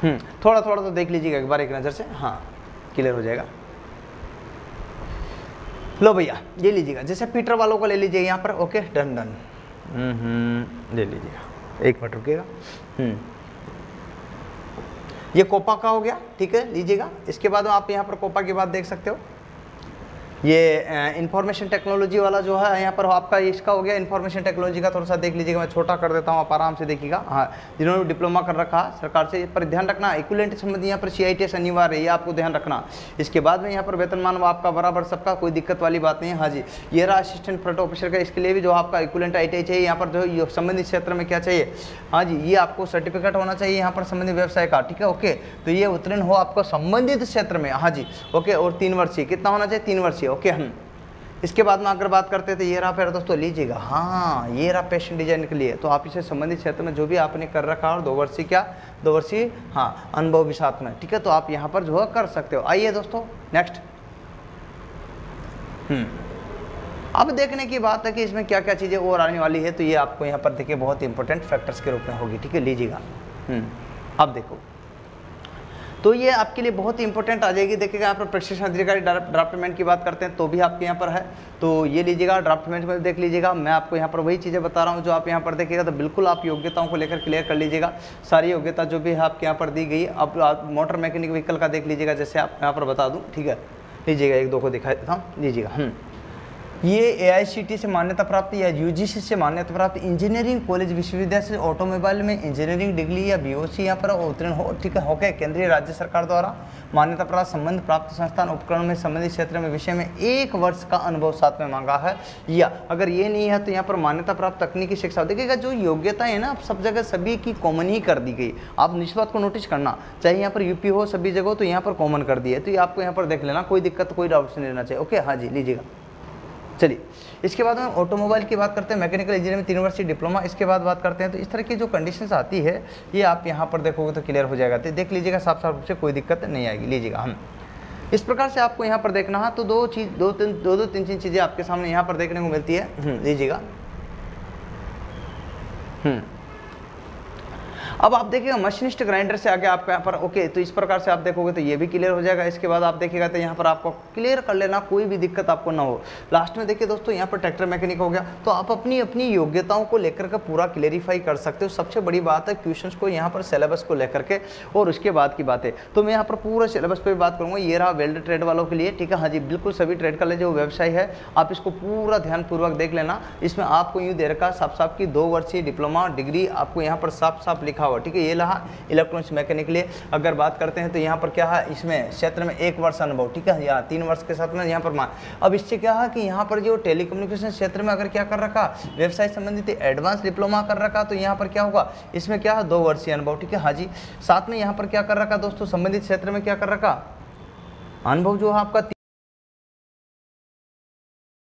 हम्म थोड़ा थोड़ा तो देख लीजिएगा एक बार एक नज़र से, हाँ क्लियर हो जाएगा। लो भैया ये लीजिएगा, जैसे पीटर वालों को ले लीजिए यहाँ पर। ओके डन डन हम्म ले लीजिएगा, एक मिनट रुकिएगा। हम्म ये कोपा का हो गया। ठीक है लीजिएगा इसके बाद आप यहाँ पर कोपा की बात देख सकते हो। ये इंफॉर्मेशन टेक्नोलॉजी वाला जो है यहाँ पर आपका इसका हो गया। इंफॉर्मेशन टेक्नोलॉजी का थोड़ा सा देख लीजिएगा, मैं छोटा कर देता हूँ, आप आराम से देखिएगा। हाँ, जिन्होंने डिप्लोमा कर रखा है सरकार से पर ध्यान रखना, इक्विवेलेंट संबंधी यहाँ पर सी आई टी एस अनिवार्य है, ये आपको ध्यान रखना। इसके बाद में यहाँ पर वेतनमान आपका बराबर सबका, कोई दिक्कत वाली बात नहीं है। हाँ जी, ये रहा असिस्टेंट फ्रंट ऑफिसर का, इसके लिए भी जो आपका इक्विवेलेंट आई टी आई चाहिए यहाँ पर जो संबंधित क्षेत्र में क्या चाहिए। हाँ जी, ये आपको सर्टिफिकेट होना चाहिए यहाँ पर संबंधित व्यवसाय का, ठीक है ओके। तो ये उत्तीर्ण हो आपको संबंधित क्षेत्र में, हाँ जी ओके, और तीन वर्षीय कितना होना चाहिए, तीन वर्षीय ओके। हम इसके बाद में अगर बात करते तो ये रहा फिर दोस्तों लीजिएगा, हाँ ये रहा पेशेंट डिजाइन के लिए। तो आप इसे संबंधित क्षेत्र में जो भी आपने कर रखा और दो वर्षीय क्या दो वर्षीय हाँ अनुभव भी साथ में, ठीक है, तो आप यहाँ पर जो कर सकते हो। आइए दोस्तों नेक्स्ट, अब देखने की बात है कि इसमें क्या क्या चीज़ें और आने वाली है। तो ये आपको यहाँ पर देखिए बहुत इंपॉर्टेंट फैक्टर्स के रूप में होगी, ठीक है लीजिएगा। अब देखो तो ये आपके लिए बहुत ही इंपॉर्टेंट आ जाएगी। देखिएगा यहाँ पर प्रशिक्षण अधिकारी ड्राफ्टमेंट की बात करते हैं तो भी आपके यहाँ पर है, तो ये लीजिएगा ड्राफ्टमेंट में देख लीजिएगा। मैं आपको यहाँ पर वही चीज़ें बता रहा हूँ जो आप यहाँ पर देखिएगा, तो बिल्कुल आप योग्यताओं को लेकर क्लियर कर लीजिएगा, सारी योग्यता जो भी है आपके यहाँ पर दी गई। अब आप मोटर मैकेनिक व्हीकल का देख लीजिएगा, जैसे आप यहाँ पर बता दूँ, ठीक है लीजिएगा, एक दो को दिखा देता हूँ लीजिएगा। ये ए आई सी टी ई से मान्यता प्राप्त या यू जी सी से मान्यता प्राप्त इंजीनियरिंग कॉलेज विश्वविद्यालय से ऑटोमोबाइल में इंजीनियरिंग डिग्री या बी ओ सी यहाँ पर उत्तीर्ण हो, ठीक है ओके। केंद्रीय राज्य सरकार द्वारा मान्यता प्राप्त संबंध प्राप्त संस्थान उपकरण में संबंधित क्षेत्र में विषय में एक वर्ष का अनुभव साथ में मांगा है, या अगर ये नहीं है तो यहाँ पर मान्यता प्राप्त तकनीकी शिक्षा। देखिएगा जो योग्यता है ना आप सब जगह सभी की कॉमन ही कर दी गई, आप निष्पक्ष को नोटिस करना, चाहे यहाँ पर यू पी हो सभी जगह तो यहाँ पर कॉमन कर दी है, तो ये आपको यहाँ पर देख लेना, कोई दिक्कत कोई डाउट नहीं लेना चाहिए ओके। हाँ जी लीजिएगा, चलिए इसके बाद हम ऑटोमोबाइल की बात करते हैं, मैकेनिकल इंजीनियर में तीन वर्ष की डिप्लोमा। इसके बाद बात करते हैं तो इस तरह की जो कंडीशंस आती है ये आप यहाँ पर देखोगे तो क्लियर हो जाएगा, तो देख लीजिएगा साफ साफ रूप से, कोई दिक्कत नहीं आएगी लीजिएगा। हम इस प्रकार से आपको यहाँ पर देखना है, तो दो चीज़ दो तीन दो दो तीन तीन चीज़ें आपके सामने यहाँ पर देखने को मिलती है लीजिएगा। अब आप देखिएगा मशीनिस्ट ग्राइंडर से आगे आपको यहाँ पर ओके, तो इस प्रकार से आप देखोगे तो ये भी क्लियर हो जाएगा। इसके बाद आप देखिएगा तो यहाँ पर आपको क्लियर कर लेना, कोई भी दिक्कत आपको ना हो। लास्ट में देखिए दोस्तों यहाँ पर ट्रैक्टर मैकेनिक हो गया, तो आप अपनी अपनी योग्यताओं को लेकर के पूरा क्लेरिफाई कर सकते हो। सबसे बड़ी बात है क्वेश्चन को यहाँ पर सिलेबस को लेकर के, और उसके बाद की बात है तो मैं यहाँ पर पूरा सिलेबस पर भी बात करूँगा। ये रहा वेल्ड ट्रेड वालों के लिए, ठीक है हाँ जी बिल्कुल सभी ट्रेड का जो व्यवसाय है आप इसको पूरा ध्यानपूर्वक देख लेना। इसमें आपको यूँ दे रखा साफ साफ की दो वर्षीय डिप्लोमा डिग्री आपको यहाँ पर साफ साफ लिखा, ठीक है। ये रहा इलेक्ट्रॉनिक्स मैकेनिक के लिए, अगर बात करते हैं तो यहाँ पर क्या है इसमें क्षेत्र में एक वर्ष अनुभव, ठीक है या तीन वर्ष के साथ में यहाँ पर मान। अब इससे क्या है कि यहाँ पर जो टेलीकम्युनिकेशन क्षेत्र में अगर क्या कर रखा व्यवसाय संबंधित एडवांस डिप्लोमा कर रखा तो यहाँ पर क्या होगा, इसमें क्या है दो वर्षीय अनुभव, ठीक है हाँ जी। साथ में यहाँ पर क्या कर रखा दोस्तों, संबंधित क्षेत्र में क्या कर रखा अनुभव जो है आपका,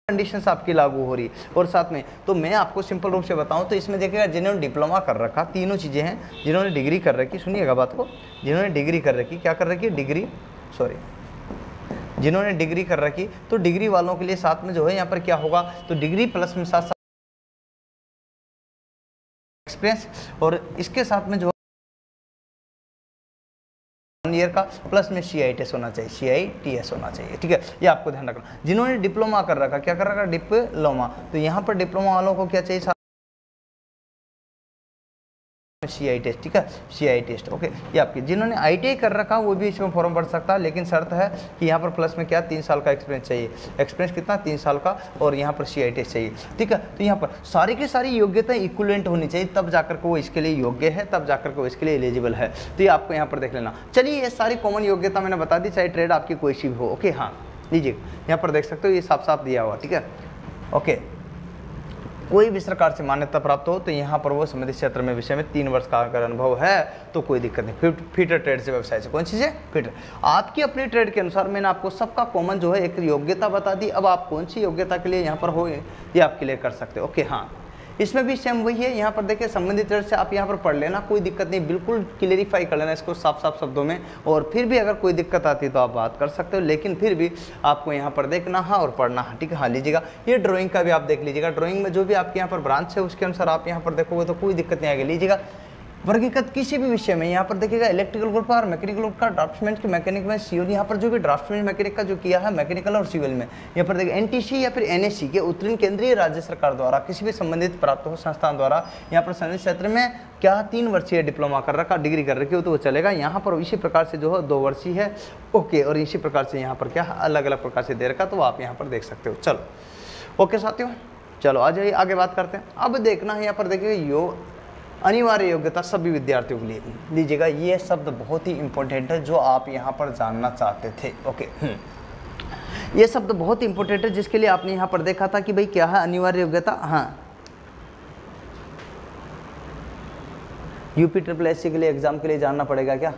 कंडीशंस आपकी लागू हो रही है। और साथ में तो मैं आपको सिंपल रूप से बताऊं तो इसमें देखिएगा जिन्होंने डिप्लोमा कर रखा, तीनों चीज़ें हैं, जिन्होंने डिग्री कर रखी, सुनिएगा बात को, जिन्होंने डिग्री कर रखी क्या कर रखी है डिग्री सॉरी जिन्होंने डिग्री कर रखी तो डिग्री वालों के लिए साथ में जो है यहाँ पर क्या होगा, तो डिग्री प्लस में साथ एक्सपीरियंस, और इसके साथ में जो ईयर का प्लस में सी आई टी एस होना चाहिए सी आई टी एस होना चाहिए, ठीक है ये आपको ध्यान रखना। जिन्होंने डिप्लोमा कर रखा क्या कर रखा डिप्लोमा, तो यहाँ पर डिप्लोमा वालों को क्या चाहिए सी आई टेस्ट, ठीक है सी आई टेस्ट ओके। ये आपके जिन्होंने आई टी आई कर रखा वो भी इसमें फॉर्म भर सकता है, लेकिन शर्त है कि यहाँ पर प्लस में क्या तीन साल का एक्सपीरियंस चाहिए, एक्सपीरियंस कितना तीन साल का, और यहाँ पर सी आई टेस्ट चाहिए, ठीक है। तो यहाँ पर सारी की सारी योग्यताएं इक्विवेलेंट होनी चाहिए, तब जाकर के वो इसके लिए योग्य है, तब जाकर के वो इसके लिए एलिजिबल है, तो ये आपको यहाँ पर देख लेना। चलिए ये सारी कॉमन योग्यता मैंने बता दी, चाहे ट्रेड आपकी कोई सी भी हो ओके। हाँ लीजिए यहाँ पर देख सकते हो ये साफ साफ दिया हुआ, ठीक है ओके। कोई भी सरकार से मान्यता प्राप्त हो तो यहाँ पर वो संबंधित क्षेत्र में विषय में तीन वर्ष का अगर अनुभव है तो कोई दिक्कत नहीं। फिट फिटर ट्रेड से व्यवसाय से कौन सी से फिटर, आपकी अपने ट्रेड के अनुसार मैंने आपको सबका कॉमन जो है एक योग्यता बता दी। अब आप कौन सी योग्यता के लिए यहाँ पर हो ये आप क्लियर कर सकते हो ओके। हाँ इसमें भी सेम वही है, यहाँ पर देखिए संबंधित ट्रेड से आप यहाँ पर पढ़ लेना, कोई दिक्कत नहीं, बिल्कुल क्लेरिफाई कर लेना इसको साफ साफ शब्दों में, और फिर भी अगर कोई दिक्कत आती है तो आप बात कर सकते हो, लेकिन फिर भी आपको यहाँ पर देखना है और पढ़ना है, ठीक है हाँ लीजिएगा। ये ड्राइंग का भी आप देख लीजिएगा, ड्राइंग में जो भी आपके यहाँ पर ब्रांच है उसके अनुसार आप यहाँ पर देखोगे तो कोई दिक्कत नहीं आएगी लीजिएगा। वर्गीकृत किसी भी विषय में, यहाँ पर देखिएगा इलेक्ट्रिकल ग्रुप का और मैकेनिकल ग्रुप का, ड्राफ्ट्समैन के मैकेनिक में सी ओ, यहाँ पर जो भी ड्राफ्ट्समैन मैकेनिक का जो किया है मैकेनिकल और सिविल में, यहाँ पर देखिए एनटीसी या फिर एनएससी के उत्तीर्ण केंद्रीय राज्य सरकार द्वारा किसी भी संबंधित प्राप्त हो संस्थान द्वारा यहाँ पर संबंधित क्षेत्र में क्या तीन वर्षीय डिप्लोमा कर रखा डिग्री कर रखी हो तो वो चलेगा। यहाँ पर इसी प्रकार से जो है दो वर्षीय है ओके, और इसी प्रकार से यहाँ पर क्या अलग अलग प्रकार से दे रखा, तो आप यहाँ पर देख सकते हो। चलो ओके साथियों, चलो आ जाइए आगे बात करते हैं। अब देखना है यहाँ पर देखिए यो अनिवार्य योग्यता सभी विद्यार्थियों के लिए, लीजिएगा ये शब्द बहुत ही इम्पोर्टेंट है जो आप यहाँ पर जानना चाहते थे। ओके, ये शब्द बहुत इम्पोर्टेंट है जिसके लिए आपने यहाँ पर देखा था कि भाई क्या है अनिवार्य योग्यता। हाँ, यूपी ट्रिपल एस सी के लिए एग्जाम के लिए जानना पड़ेगा क्या?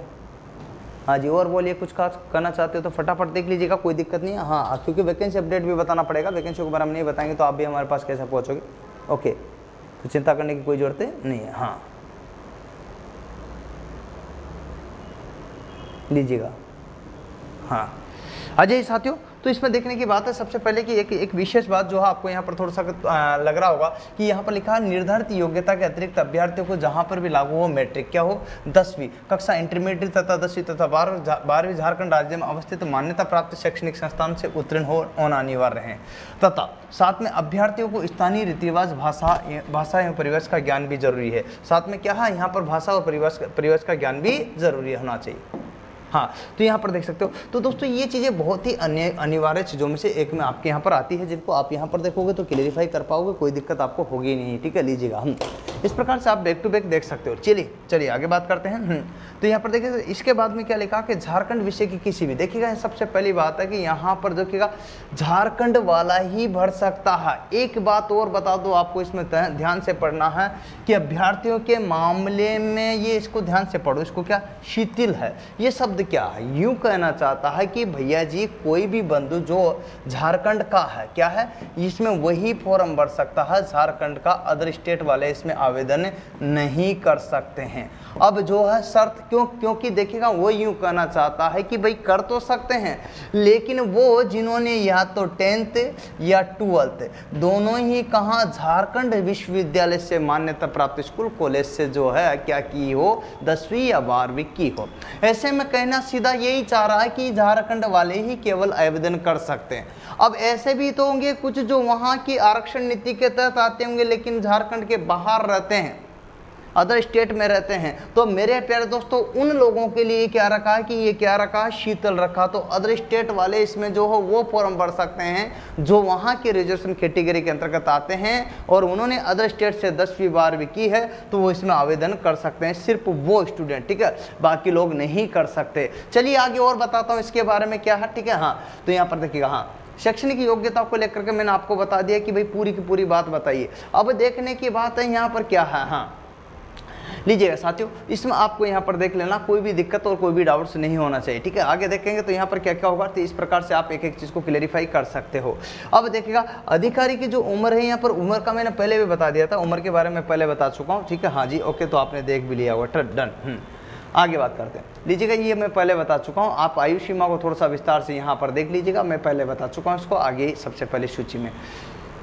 हाँ जी, और बोलिए कुछ खास करना चाहते हो तो फटाफट देख लीजिएगा, कोई दिक्कत नहीं है। हाँ, क्योंकि वैकेंसी अपडेट भी बताना पड़ेगा, वैकेंसी के बारे में नहीं बताएंगे तो आप भी हमारे पास कैसे पहुँचोगे। ओके, तो चिंता करने की कोई ज़रूरत नहीं है। हाँ लीजिएगा, हाँ आ जाइए साथियों। तो इसमें देखने की बात है सबसे पहले कि एक एक विशेष बात जो है आपको यहाँ पर थोड़ा सा लग रहा होगा कि यहाँ पर लिखा है निर्धारित योग्यता के अतिरिक्त अभ्यर्थियों को जहाँ पर भी लागू हो मैट्रिक क्या हो दसवीं कक्षा इंटरमीडिएट तथा दसवीं तथा बारहवीं बारहवीं झारखंड राज्य में अवस्थित मान्यता प्राप्त शैक्षणिक संस्थान से उत्तीर्ण होना अनिवार्य है, तथा साथ में अभ्यर्थियों को स्थानीय रीति रिवाज भाषा भाषा एवं परिवेश का ज्ञान भी जरूरी है। साथ में क्या है यहाँ पर भाषा और परिवेश परिवेश का ज्ञान भी जरूरी होना चाहिए। हाँ, तो यहाँ पर देख सकते हो। तो दोस्तों ये चीज़ें बहुत ही अनिवार्य चीज़ों में से एक में आपके यहाँ पर आती है, जिनको आप यहाँ पर देखोगे तो क्लेरिफाई कर पाओगे, कोई दिक्कत आपको होगी नहीं। ठीक है, लीजिएगा हम इस प्रकार से आप बैक टू बैक देख सकते हो। चलिए चलिए आगे बात करते हैं। तो यहाँ पर देखिए इसके बाद में क्या लिखा कि झारखंड विषय की किसी भी, देखिएगा सबसे पहली बात है कि यहाँ पर देखिएगा झारखंड वाला ही भर सकता है। एक बात और बता दो, आपको इसमें ध्यान से पढ़ना है कि अभ्यर्थियों के मामले में ये, इसको ध्यान से पढ़ो, इसको क्या शिथिल है ये शब्द क्या है, यूं कहना चाहता है कि भैया जी कोई भी बंधु जो झारखंड का है क्या है इसमें वही फॉर्म भर सकता है, झारखंड का अदर स्टेट वाले इसमें आवेदन नहीं कर सकते हैं। अब जो है शर्त क्यों, क्योंकि देखिएगा वो यूं कहना चाहता है कि भाई कर तो सकते हैं लेकिन वो जिन्होंने या तो टेंथ या ट्वेल्थ दोनों ही कहाँ झारखंड विश्वविद्यालय से मान्यता प्राप्त स्कूल कॉलेज से जो है क्या की हो दसवीं या बारहवीं की हो। ऐसे में कहना सीधा यही चाह रहा है कि झारखंड वाले ही केवल आवेदन कर सकते हैं। अब ऐसे भी तो होंगे कुछ जो वहाँ की आरक्षण नीति के तहत आते होंगे लेकिन झारखंड के बाहर रहते हैं, अदर स्टेट में रहते हैं, तो मेरे प्यारे दोस्तों उन लोगों के लिए क्या रखा है कि ये क्या रखा है शीतल रखा। तो अदर स्टेट वाले इसमें जो हो वो फॉर्म भर सकते हैं जो वहाँ के रिजर्वेशन कैटेगरी के अंतर्गत आते हैं और उन्होंने अदर स्टेट से दसवीं बारहवीं की है तो वो इसमें आवेदन कर सकते हैं, सिर्फ वो स्टूडेंट। ठीक है, बाकी लोग नहीं कर सकते। चलिए आगे और बताता हूँ इसके बारे में क्या है। ठीक है, हाँ तो यहाँ पर देखिएगा, हाँ शैक्षणिक योग्यता को लेकर के मैंने आपको बता दिया कि भाई पूरी की पूरी बात बताइए। अब देखने की बात है यहाँ पर क्या है। हाँ लीजिएगा साथियों, इसमें आपको यहाँ पर देख लेना, कोई भी दिक्कत और कोई भी डाउट्स नहीं होना चाहिए। ठीक है, आगे देखेंगे तो यहाँ पर क्या क्या होगा, तो इस प्रकार से आप एक एक चीज़ को क्लेरिफाई कर सकते हो। अब देखिएगा अधिकारी की जो उम्र है, यहाँ पर उम्र का मैंने पहले भी बता दिया था, उम्र के बारे में पहले बता चुका हूँ। ठीक है, हाँ जी ओके, तो आपने देख भी लिया हुआ, डन। आगे बात करते हैं। लीजिएगा ये मैं पहले बता चुका हूँ, आप आयु सीमा को थोड़ा सा विस्तार से यहाँ पर देख लीजिएगा, मैं पहले बता चुका हूँ इसको आगे सबसे पहले सूची में।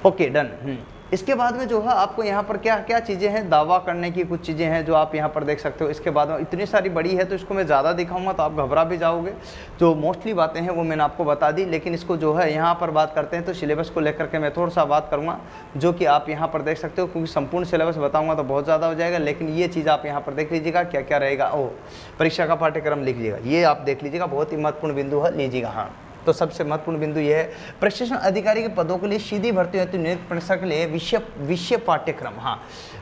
Okay done. इसके बाद में जो है आपको यहाँ पर क्या क्या चीज़ें हैं, दावा करने की कुछ चीज़ें हैं जो आप यहाँ पर देख सकते हो। इसके बाद में इतनी सारी बड़ी है तो इसको मैं ज़्यादा दिखाऊंगा तो आप घबरा भी जाओगे। जो मोस्टली बातें हैं वो मैंने आपको बता दी, लेकिन इसको जो है यहाँ पर बात करते हैं तो सिलेबस को लेकर के मैं थोड़ा सा बात करूँगा जो कि आप यहाँ पर देख सकते हो, क्योंकि संपूर्ण सिलेबस बताऊँगा तो बहुत ज़्यादा हो जाएगा। लेकिन ये चीज़ आप यहाँ पर देख लीजिएगा क्या क्या रहेगा, ओ परीक्षा का पाठ्यक्रम लिख लीजिएगा, ये आप देख लीजिएगा, बहुत ही महत्वपूर्ण बिंदु है। लीजिएगा हाँ, तो सबसे महत्वपूर्ण बिंदु यह है प्रशिक्षण अधिकारी के पदों के लिए सीधी भर्ती हेतु नियुक्त परीक्षा के लिए विषय विषय पाठ्यक्रम, हाँ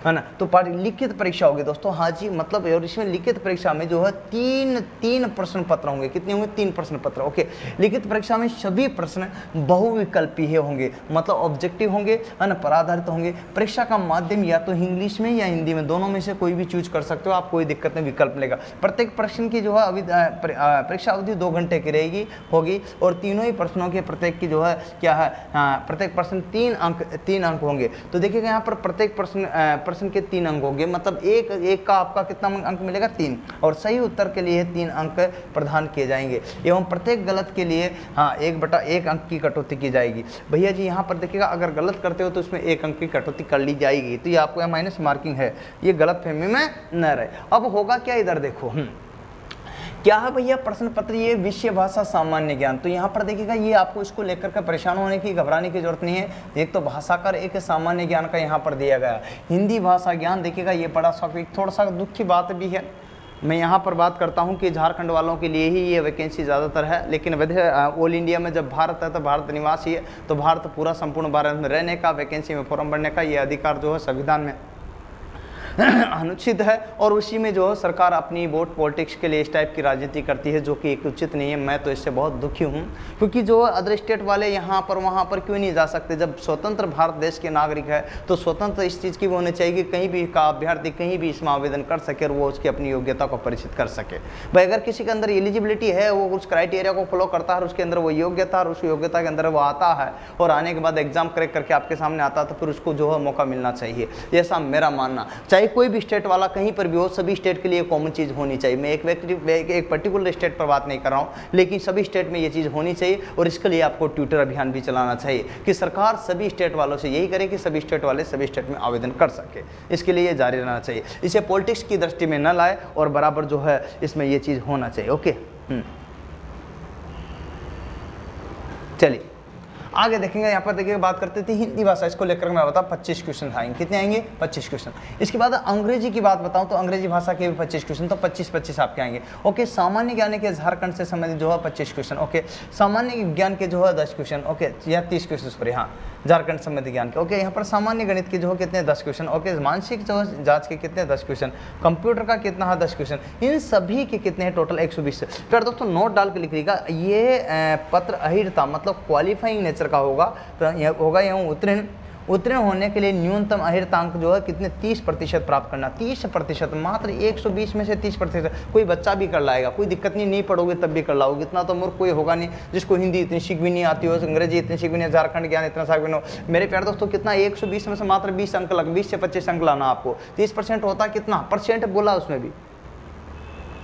है ना, तो लिखित परीक्षा होगी दोस्तों। हाँ जी मतलब, और इसमें लिखित परीक्षा में जो है तीन तीन प्रश्न पत्र होंगे, कितने होंगे तीन प्रश्न पत्र। ओके, लिखित परीक्षा में सभी प्रश्न बहुविकल्पीय होंगे, मतलब ऑब्जेक्टिव होंगे है ना, पर आधारित होंगे। परीक्षा का माध्यम या तो इंग्लिश में या हिंदी में, दोनों में से कोई भी चूज कर सकते हो आप, कोई दिक्कत नहीं, विकल्प मिलेगा। प्रत्येक प्रश्न की जो है अवधि परीक्षा अवधि दो घंटे की रहेगी होगी और और तीनों ही प्रश्नों के प्रत्येक की जो है क्या है प्रत्येक प्रश्न तीन अंक तीन अंक होंगे। तो देखिएगा यहाँ पर प्रत्येक प्रश्न प्रश्न के तीन अंक होंगे, मतलब एक एक का आपका कितना अंक मिलेगा तीन, और सही उत्तर के लिए तीन अंक प्रदान किए जाएंगे एवं प्रत्येक गलत के लिए हाँ एक बटा एक अंक की कटौती की जाएगी। भैया जी यहाँ पर देखिएगा अगर गलत करते हो तो उसमें एक अंक की कटौती कर ली जाएगी, तो ये आपको माइनस मार्किंग है, ये गलत फहमी में न रहे। अब होगा क्या इधर देखो क्या है भैया प्रश्न पत्र ये विषय भाषा सामान्य ज्ञान, तो यहाँ पर देखिएगा ये आपको इसको लेकर के परेशान होने की घबराने की जरूरत नहीं है। एक तो भाषा का एक सामान्य ज्ञान का यहाँ पर दिया गया हिंदी भाषा ज्ञान, देखिएगा ये बड़ा सा थोड़ा सा दुख की बात भी है, मैं यहाँ पर बात करता हूँ कि झारखंड वालों के लिए ही ये वैकेंसी ज़्यादातर है, लेकिन ऑल इंडिया में जब भारत है तो भारत निवासी है, तो भारत पूरा संपूर्ण भारत में रहने का वैकेंसी में फॉर्म भरने का ये अधिकार जो है संविधान में अनुचित है, और उसी में जो है सरकार अपनी वोट पॉलिटिक्स के लिए इस टाइप की राजनीति करती है जो कि एक उचित नहीं है। मैं तो इससे बहुत दुखी हूँ क्योंकि जो अदर स्टेट वाले यहाँ पर वहाँ पर क्यों नहीं जा सकते, जब स्वतंत्र भारत देश के नागरिक है तो स्वतंत्र इस चीज़ की भी होनी चाहिए कि कहीं भी का अभ्यर्थी कहीं भी इसमें आवेदन कर सके और वो उसकी अपनी योग्यता को परिचित कर सके। भाई अगर किसी के अंदर एलिजिबिलिटी है, वो उस क्राइटेरिया को फॉलो करता है, उसके अंदर वो योग्यता और उस योग्यता के अंदर वो आता है और आने के बाद एग्जाम क्रैक करके आपके सामने आता है तो फिर उसको जो है मौका मिलना चाहिए, ऐसा मेरा मानना। कोई भी स्टेट वाला कहीं पर भी हो सभी स्टेट के लिए कॉमन चीज़ होनी चाहिए, मैं एक व्यक्ति एक पर्टिकुलर स्टेट पर बात नहीं कर रहा हूँ, लेकिन सभी स्टेट में ये चीज़ होनी चाहिए और इसके लिए आपको ट्विटर अभियान भी चलाना चाहिए कि सरकार सभी स्टेट वालों से यही करे कि सभी स्टेट वाले सभी स्टेट में आवेदन कर सके, इसके लिए ये जारी रहना चाहिए, इसे पॉलिटिक्स की दृष्टि में न लाए और बराबर जो है इसमें यह चीज़ होना चाहिए। ओके चलिए आगे देखेंगे, यहाँ पर देखिए बात करते थे हिंदी भाषा, इसको लेकर मैं बताऊँ पच्चीस क्वेश्चन आएंगे, कितने आएंगे पच्चीस क्वेश्चन। इसके बाद अंग्रेजी की बात बताऊँ तो अंग्रेजी भाषा के भी पच्चीस क्वेश्चन, तो पच्चीस पच्चीस आपके आएंगे। ओके सामान्य ज्ञान के झारखंड से संबंधित जो है पच्चीस क्वेश्चन, ओके सामान्य ज्ञान के जो है दस क्वेश्चन, ओके या तीस क्वेश्चन सॉरी हाँ झारखंड संबंधित ज्ञान के। ओके यहाँ पर सामान्य गणित के जो है कितने दस क्वेश्चन, ओके मानसिक जो जाँच के कितने दस क्वेश्चन, कंप्यूटर का कितना है दस क्वेश्चन, इन सभी के कितने हैं टोटल एक सौ बीस। फिर दोस्तों नोट डाल के लिख लीजिएगा, ये पत्र अहिरता मतलब क्वालिफाइंग का होगा तो होगा यह उत्तीर्ण उत्तीर्ण होने के लिए न्यूनतम अहितांक जो है कितने तीस प्रतिशत प्राप्त करना, तीस प्रतिशत मात्र एक सौ बीस में से तीस प्रतिशत, कोई बच्चा भी कर लाएगा, कोई दिक्कत नहीं, नहीं पढ़ोगे तब भी कर लाओगे, इतना तो मूर्ख कोई होगा नहीं जिसको हिंदी इतनी सीख भी नहीं आती हो, अंग्रेजी इतनी सीख भी नहीं, झारखंड ज्ञान इतना साख भी ना हो। मेरे प्यारे दोस्तों कितना एक सौ बीस में से मात्र बीस अंक लग बीस से पच्चीस अंक लाना आपको, तीस परसेंट होता कितना परसेंट बोला, उसमें भी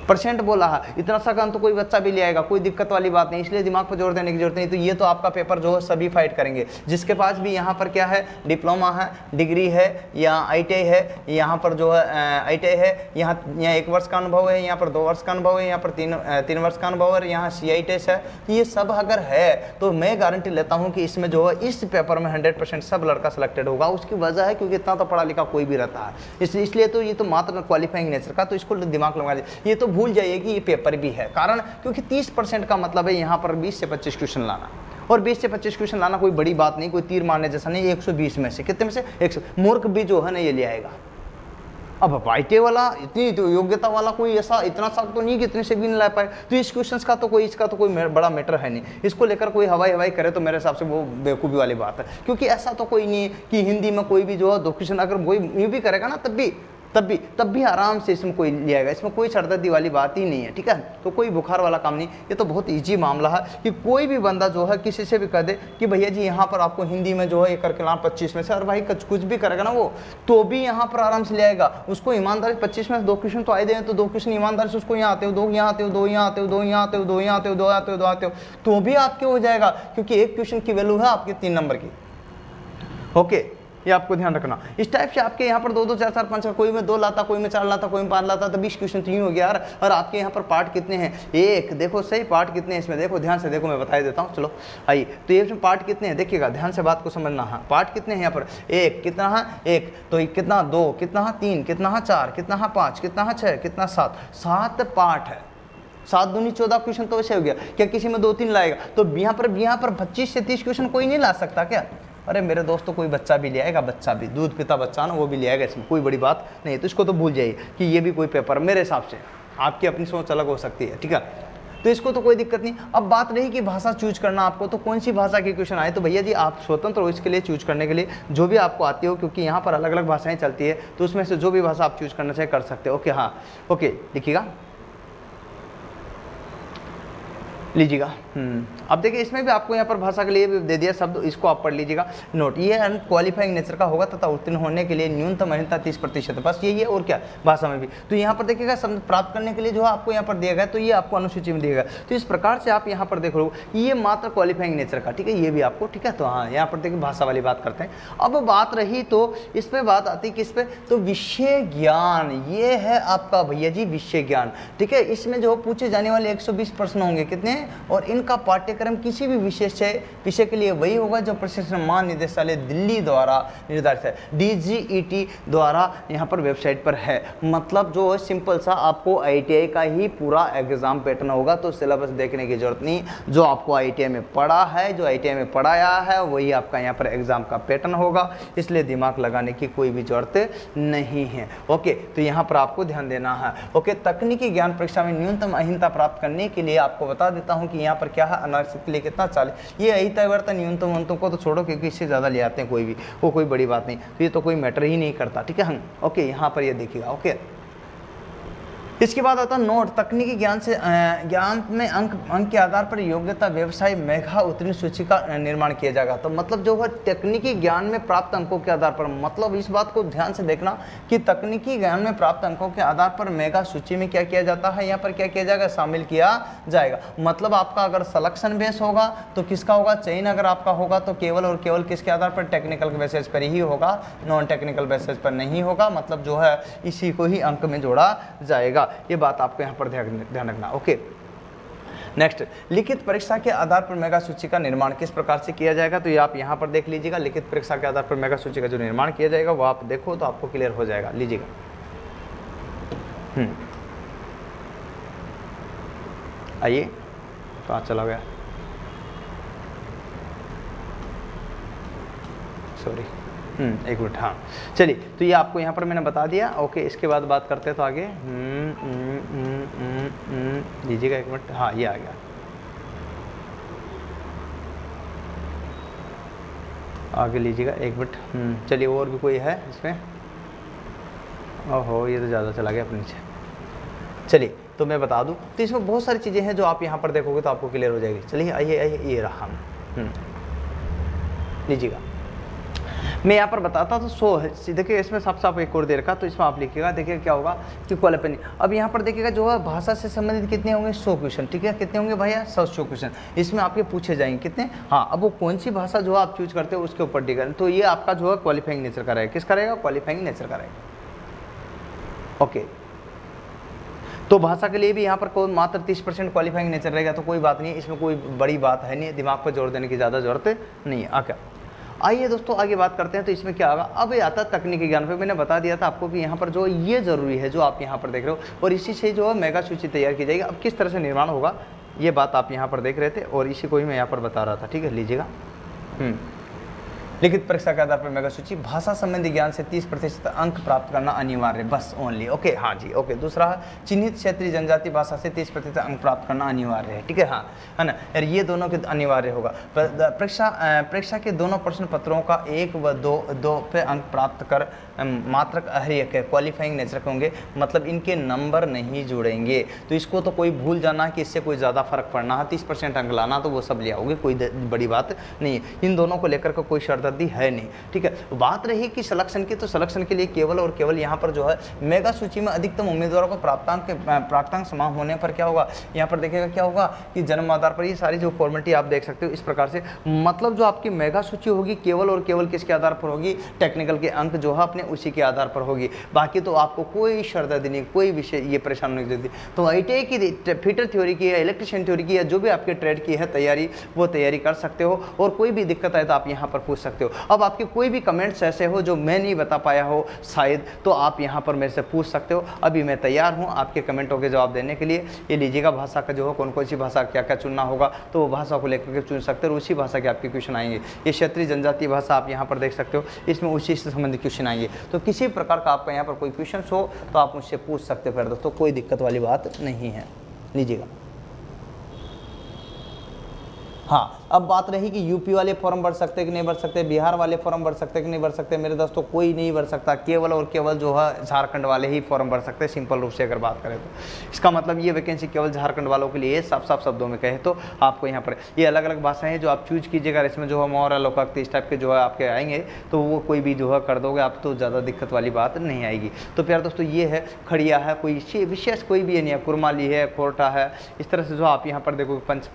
परसेंट बोला है, इतना सा काम तो कोई बच्चा भी ले आएगा, कोई दिक्कत वाली बात नहीं, इसलिए दिमाग पर जोर देने की जरूरत नहीं। तो ये तो आपका पेपर जो है सभी फाइट करेंगे, जिसके पास भी यहाँ पर क्या है डिप्लोमा है, डिग्री है या आई टी आई है, यहाँ पर जो है आई टी आई है, यहाँ यहाँ एक वर्ष का अनुभव है, यहाँ पर दो वर्ष का अनुभव है, यहाँ पर तीन तीन वर्ष का अनुभव है, यहाँ सी आई टेस्ट है, ये सब अगर है तो मैं गारंटी लेता हूँ कि इसमें जो है इस पेपर में हंड्रेड परसेंट सब लड़का सिलेक्टेड होगा। उसकी वजह है क्योंकि इतना तो पढ़ा लिखा कोई भी रहता है, इसलिए तो ये तो मात्र क्वालिफाइंग नेचर का, तो इसको दिमाग लगा दीजिए, ये तो भूल जाइए कि ये पेपर भी है, कारण क्योंकि तीस परसेंट का मतलब है यहाँ पर बीस से पच्चीस क्वेश्चन लाना, और बीस से पच्चीस क्वेश्चन लाना कोई बड़ी बात नहीं, कोई तीर मारने जैसा नहीं, एक सौ बीस में से कितने में से एक सौ मूर्ख भी जो है ना ये ले आएगा। अब आई टी आई वाला इतनी तो योग्यता वाला कोई ऐसा इतना सा तो नहीं कि इतने से भी नहीं ला पाए, तो इस क्वेश्चंस का तो कोई इसका तो कोई बड़ा मैटर है नहीं, इसको लेकर कोई हवाई हवाई करे तो मेरे हिसाब से वो बेवकूफ़ी वाली बात है, क्योंकि ऐसा तो कोई नहीं कि हिंदी में कोई भी जो है दो क्वेश्चन अगर कोई ये भी करेगा ना तब भी तब भी तब भी आराम से इसमें कोई ले आएगा, इसमें कोई सरदर्दी वाली बात ही नहीं है, ठीक है, तो कोई बुखार वाला काम नहीं, ये तो बहुत इजी मामला है कि कोई भी बंदा जो है किसी से भी कह दे कि भैया जी यहाँ पर आपको हिंदी में जो है ये करके लाना पच्चीस में से, और भाई कुछ भी करेगा ना वो तो भी यहाँ पर आराम से ले आएगा, उसको ईमानदारी पच्चीस में से दो क्वेश्चन तो आए दें, तो दो क्वेश्चन ईमानदारी से उसको यहाँ आते हो, दो यहाँ आते हो, दो यहाँ आते हो, दो यहाँ आते हो, दो यहाँ आते हो, दो आते हो, दो आते हो, तो भी आपके हो जाएगा, क्योंकि एक क्वेश्चन की वैल्यू है आपके तीन नंबर की। ओके ये आपको ध्यान रखना, इस टाइप से आपके यहाँ पर दो दो चार चार पाँच, कोई में दो लाता, कोई में चार लाता, कोई में पाँच लाता, तो बीस क्वेश्चन तो यूँ हो गया यार। और आपके यहाँ पर पार्ट कितने हैं, एक देखो सही पार्ट कितने हैं इसमें, देखो ध्यान से देखो मैं बता देता हूँ, चलो आइए तो ये इसमें पार्ट कितने हैं, देखिएगा ध्यान से बात को समझना है, पार्ट कितने हैं यहाँ पर, एक कितना है एक, तो कितना दो, कितना तीन, कितना चार, कितना पाँच, कितना छः, कितना सात, सात पार्ट है, सात दूनी चौदह क्वेश्चन तो वैसे हो गया, क्या किसी में दो तीन लाएगा, तो यहाँ पर यहाँ पर पच्चीस से तीस क्वेश्चन कोई नहीं ला सकता क्या? अरे मेरे दोस्तों कोई बच्चा भी ले आएगा, बच्चा भी दूध पिता बच्चा ना वो भी ले आएगा, इसमें कोई बड़ी बात नहीं, तो इसको तो भूल जाइए कि ये भी कोई पेपर मेरे हिसाब से, आपकी अपनी सोच अलग हो सकती है, ठीक है, तो इसको तो कोई दिक्कत नहीं। अब बात रही कि भाषा चूज करना आपको, तो कौन सी भाषा के क्वेश्चन आए, तो भैया जी आप स्वतंत्र हो इसके लिए चूज करने के लिए जो भी आपको आती हो, क्योंकि यहाँ पर अलग अलग भाषाएँ चलती है, तो उसमें से जो भी भाषा आप चूज करना चाहिए कर सकते हो। ओके हाँ ओके देखिएगा लीजिएगा। अब देखिए इसमें भी आपको यहाँ पर भाषा के लिए दे दिया शब्द, इसको आप पढ़ लीजिएगा। नोट, ये अनक्वालिफाइंग नेचर का होगा तथा उत्तीर्ण होने के लिए न्यूनतम अन्यथा तीस प्रतिशत, बस यही है और क्या भाषा में भी। तो यहाँ पर देखिएगा शब्द प्राप्त करने के लिए जो आपको यहाँ पर दिया गया तो ये आपको अनुसूची में दिया गया। तो इस प्रकार से आप यहाँ पर देख लो ये मात्र क्वालिफाइंग नेचर का, ठीक है, ये भी आपको, ठीक है। तो हाँ यहाँ पर देखिए भाषा वाली बात करते हैं। अब बात रही तो इस पर बात आती किस पे, तो विषय ज्ञान, ये है आपका भैया जी विषय ज्ञान, ठीक है। इसमें जो पूछे जाने वाले एक सौ बीस प्रश्न होंगे, कितने, और इनका पाठ्यक्रम किसी भी विषय से विषय के लिए वही होगा जो प्रशिक्षण महानिदेशालय दिल्ली द्वारा निर्धारित है, डी जी ई टी द्वारा यहाँ पर वेबसाइट पर है। मतलब जो है सिंपल सा आपको आई टी आई का ही पूरा एग्जाम पैटर्न होगा, तो सिलेबस देखने की जरूरत नहीं, जो आपको आई टी आई में पढ़ा है, जो आई टी आई में पढ़ाया है वही आपका यहाँ पर एग्जाम का पैटर्न होगा, इसलिए दिमाग लगाने की कोई भी जरूरत नहीं है। ओके, तो यहाँ पर आपको ध्यान देना है। ओके, तकनीकी ज्ञान परीक्षा में न्यूनतम अहिंता प्राप्त करने के लिए आपको बता देता हूँ कि यहाँ पर क्या है, अनारक्षित के लिए कितना चालीस, ये अहिता वर्त न्यूनतम अंतों को तो छोड़ो क्योंकि इससे ज़्यादा ले आते हैं कोई भी, वो कोई बड़ी बात नहीं, तो ये तो कोई मैटर ही नहीं करता, ठीक है। हम ओके यहाँ पर ये देखिएगा। ओके, इसके बाद आता नोट, तकनीकी ज्ञान से ज्ञान में अंक अंक के आधार पर योग्यता व्यवसाय मेघा उत्तीर्ण सूची का निर्माण किया जाएगा। तो मतलब जो है तकनीकी ज्ञान में प्राप्त अंकों के आधार पर, मतलब इस बात को ध्यान से देखना कि तकनीकी ज्ञान में प्राप्त अंकों के आधार पर मेघा सूची में क्या किया जाता है, यहाँ पर क्या किया जाएगा, शामिल किया जाएगा। मतलब आपका अगर सलेक्शन बेस होगा तो किसका होगा, चयन अगर आपका होगा तो केवल और केवल किसके आधार पर, टेक्निकल बेसिस पर ही होगा, नॉन टेक्निकल बेसिस पर नहीं होगा। मतलब जो है इसी को ही अंक में जोड़ा जाएगा, ये बात आपको यहाँ पर ध्यान रखना। ओके, नेक्स्ट, लिखित परीक्षा के आधार पर मेगा सूची का निर्माण किस प्रकार से किया जाएगा, तो ये आप यहाँ पर देख लीजिएगा। लिखित परीक्षा के आधार पर मेगा सूची का जो निर्माण किया जाएगा वो आप देखो तो आपको क्लियर हो जाएगा, लीजिएगा। हम्म, आइए, कहाँ चला गया, सॉरी, हम्म एक मिनट, हाँ चलिए। तो ये आपको यहाँ पर मैंने बता दिया। ओके, इसके बाद बात करते हैं तो आगे दीजिएगा एक मिनट, हाँ ये आ गया आगे लीजिएगा एक मिनट। चलिए, और भी कोई है इसमें, ओहो ये तो ज़्यादा चला गया अपने नीचे। चलिए तो मैं बता दूँ, तो इसमें बहुत सारी चीज़ें हैं जो आप यहाँ पर देखोगे तो आपको क्लियर हो जाएगी। चलिए आइए आइए, ये रहा, लीजिएगा, मैं यहाँ पर बताता तो सो है। देखिए इसमें साफ साफ एक और दे रखा, तो इसमें आप लिखिएगा। देखिए क्या होगा कि क्वालिफाइंग, अब यहाँ पर देखिएगा जो है भाषा से संबंधित कितने होंगे, सौ क्वेश्चन, ठीक है, कितने होंगे भैया, सौ सौ क्वेश्चन इसमें आपके पूछे जाएंगे, कितने, हाँ। अब वो कौन सी भाषा जो आप चूज करते हो उसके ऊपर डिपेंड, तो ये आपका जो है क्वालिफाइंग नेचर का रहेगा, किस करेगा, क्वालिफाइंग नेचर का रहेगा। ओके, तो भाषा के लिए भी यहाँ पर कोई मात्र तीस परसेंट क्वालिफाइंग नेचर रहेगा, तो कोई बात नहीं, इसमें कोई बड़ी बात है नहीं, दिमाग पर जोर देने की ज़्यादा जरूरत नहीं है। आगे आइए दोस्तों आगे बात करते हैं, तो इसमें क्या होगा, अब ये आता तकनीकी ज्ञान पे, मैंने बता दिया था आपको कि यहाँ पर जो ये जरूरी है जो आप यहाँ पर देख रहे हो, और इसी से जो है मेगा सूची तैयार की जाएगी। अब किस तरह से निर्माण होगा ये बात आप यहाँ पर देख रहे थे, और इसी को ही मैं यहाँ पर बता रहा था, ठीक है, लीजिएगा। लिखित परीक्षा के आधार पर मेगा सूची, भाषा संबंधी ज्ञान से तीस प्रतिशत अंक प्राप्त करना अनिवार्य, बस ओनली, ओके हाँ जी ओके। दूसरा चिन्हित क्षेत्रीय जनजाति भाषा से तीस प्रतिशत अंक प्राप्त करना अनिवार्य है, ठीक है, हाँ है ना यार, ये दोनों के अनिवार्य होगा। परीक्षा परीक्षा के दोनों प्रश्न पत्रों का एक व दो दो पे अंक प्राप्त कर मात्र अहर्यक है, क्वालिफाइंग नेचर के होंगे, मतलब इनके नंबर नहीं जुड़ेंगे। तो इसको तो कोई भूल जाना कि इससे कोई ज़्यादा फर्क पड़ना है, तीस परसेंट अंक लाना तो वो सब ले आओगे, कोई बड़ी बात नहीं है, इन दोनों को लेकर कोई शर्त है नहीं, ठीक है। बात रही कि सिलेक्शन की, तो सिलेक्शन के लिए केवल और केवल यहाँ पर जो है मेगा सूची में अधिकतम उम्मीदवारों को प्राप्तांक प्राप्तांक समाप्त होने पर क्या होगा, यहाँ पर देखिएगा क्या होगा कि जन्म आधार पर ये सारी जो फॉर्मेलिटी आप देख सकते हो इस प्रकार से। मतलब जो आपकी मेगा सूची होगी केवल और केवल किसके आधार पर होगी, टेक्निकल के अंक जो है अपने उसी के आधार पर होगी, बाकी तो आपको कोई शर्त नहीं, कोई विषय ये परेशान नहीं देती। तो आई टी आई की फिटर थ्योरी की या इलेक्ट्रिशियन थ्योरी की या जो भी आपके ट्रेड की है तैयारी, वो तैयारी कर सकते हो, और कोई भी दिक्कत आए तो आप यहाँ पर पूछ सकते हो। अब आपके कोई भी कमेंट्स ऐसे हो जो मैं नहीं बता पाया हो शायद, तो आप यहाँ पर मेरे से पूछ सकते हो, अभी मैं तैयार हूँ आपके कमेंटों के जवाब देने के लिए। ये लीजिएगा भाषा का जो हो, कौन कौन सी भाषा क्या क्या चुनना होगा, तो वो भाषा को लेकर के चुन सकते हो, उसी भाषा के आपके क्वेश्चन आएंगे। ये क्षेत्रीय जनजातीय भाषा आप यहाँ पर देख सकते हो, इसमें उसी से संबंधित क्वेश्चन आएंगे। तो किसी प्रकार का आपका यहाँ पर कोई क्वेश्चन हो तो आप मुझसे पूछ सकते हो, फिर दोस्तों कोई दिक्कत वाली बात नहीं है, लीजिएगा। हाँ अब बात रही कि यूपी वाले फॉर्म भर सकते कि नहीं भर सकते, बिहार वाले फॉर्म भर सकते कि नहीं भर सकते। मेरे दोस्तों कोई नहीं भर सकता, केवल और केवल जो है झारखंड वाले ही फॉर्म भर सकते। सिंपल रूप से अगर बात करें तो इसका मतलब ये वैकेंसी केवल झारखंड वालों के लिए, साफ साफ शब्दों में कहे तो। आपको यहाँ पर ये अलग अलग भाषाएं हैं जो आप चूज कीजिएगा, इसमें जो है मौर्य लोकाक्त इस टाइप के जो है आपके आएंगे तो वो कोई भी जो है कर दोगे आप, तो ज़्यादा दिक्कत वाली बात नहीं आएगी। तो प्यारे दोस्तों ये है, खड़िया है, कोई विशेष कोई भी नहीं है, कुरमाली है, खोरटा है, इस तरह से जो आप यहाँ पर देखोगे पंच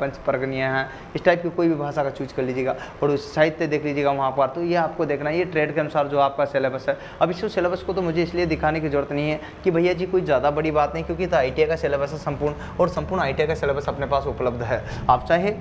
पंच परगनिया है, इस टाइप की कोई भी भाषा का चूज कर लीजिएगा और उस साहित्य देख लीजिएगा वहाँ पर। तो ये आपको देखना है, ये ट्रेड के अनुसार जो आपका सिलेबस है। अब इस सिलेबस को तो मुझे इसलिए दिखाने की जरूरत नहीं है कि भैया जी कोई ज़्यादा बड़ी बात नहीं, क्योंकि तो आई टी आई का सिलेबस है संपूर्ण, और संपूर्ण आई टी आई का सिलेबस अपने पास उपलब्ध है। आप चाहे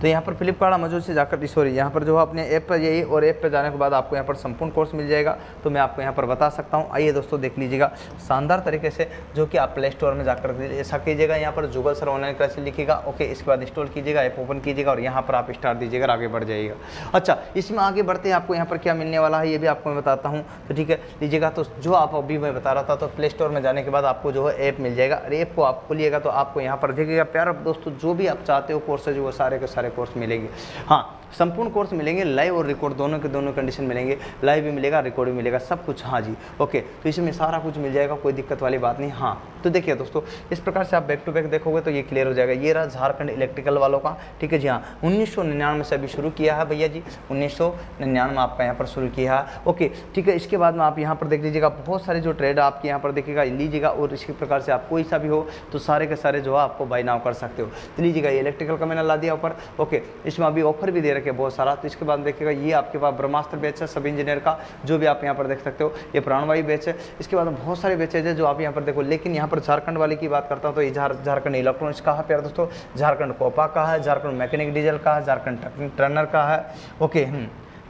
तो यहाँ पर फ्लिपकार्ट अमेजोन से जाकर, सॉरी यहाँ पर जो है अपने ऐप पर जाइए और ऐप पर जाने के बाद आपको यहाँ पर संपूर्ण कोर्स मिल जाएगा। तो मैं आपको यहाँ पर बता सकता हूँ, आइए दोस्तों देख लीजिएगा शानदार तरीके से, जो कि आप प्ले स्टोर में जाकर ऐसा कीजिएगा, यहाँ पर जूगल सर ऑनलाइन क्लासेस लिखिएगा, ओके। इसके बाद इंस्टॉल कीजिएगा, ऐप ओपन कीजिएगा और यहाँ पर आप स्टार्ट दीजिएगा और आगे बढ़ जाइएगा। अच्छा, इसमें आगे बढ़ते हैं, आपको यहाँ पर क्या मिलने वाला है ये भी आपको मैं बताता हूँ, तो ठीक है लीजिएगा। तो जो आप अभी मैं बता रहा था, तो प्ले स्टोर में जाने के बाद आपको जो है ऐप मिल जाएगा और ऐप को आप खोलिएगा तो आपको यहाँ पर देखिएगा प्यारे दोस्तों जो भी आप चाहते हो कोर्स है जो सारे के सारे कोर्स मिलेंगे। हाँ, संपूर्ण कोर्स मिलेंगे, लाइव और रिकॉर्ड दोनों के दोनों कंडीशन मिलेंगे, लाइव भी मिलेगा, रिकॉर्ड भी मिलेगा, सब कुछ। हाँ जी, ओके। तो इसमें सारा कुछ मिल जाएगा, कोई दिक्कत वाली बात नहीं। हाँ, तो देखिए दोस्तों इस प्रकार से आप बैक टू बैक देखोगे तो ये क्लियर हो जाएगा। ये रहा झारखंड इलेक्ट्रिकल वालों का, ठीक है जी। हाँ, उन्नीस सौ निन्यानवे से अभी शुरू किया है भैया जी, उन्नीस सौ निन्यानवे आपका यहाँ पर शुरू किया है, ओके ठीक है। इसके बाद में आप यहाँ पर देख लीजिएगा बहुत सारे जो ट्रेड आपके यहाँ पर देखिएगा लीजिएगा, और इसी प्रकार से आप कोई सा भी हो तो सारे के सारे जो है आपको बाय नाउ कर सकते हो। तो लीजिएगा, ये इलेक्ट्रिकल का मैंने ला दिया ऊपर, ओके। इसमें अभी ऑफर भी दे रखे बहुत सारा। तो इसके बाद देखिएगा ये आपके पास ब्रह्मास्त्र बैच है सब इंजीनियर का, जो भी आप यहाँ पर देख सकते हो, ये प्राणवायु बैच है। इसके बाद बहुत सारे बैचेज है जो आप यहाँ पर देखो, लेकिन यहाँ पर झारखंड वाले की बात करता हूँ तो ये झारखंड इलेक्ट्रॉनिक्स का है प्यारे दोस्तों, झारखंड कोपा का है, झारखंड मैकेनिक डीजल का है, झारखंड टर्नर का है, ओके।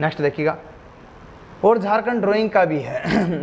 नेक्स्ट देखिएगा, और झारखंड ड्राइंग का भी है,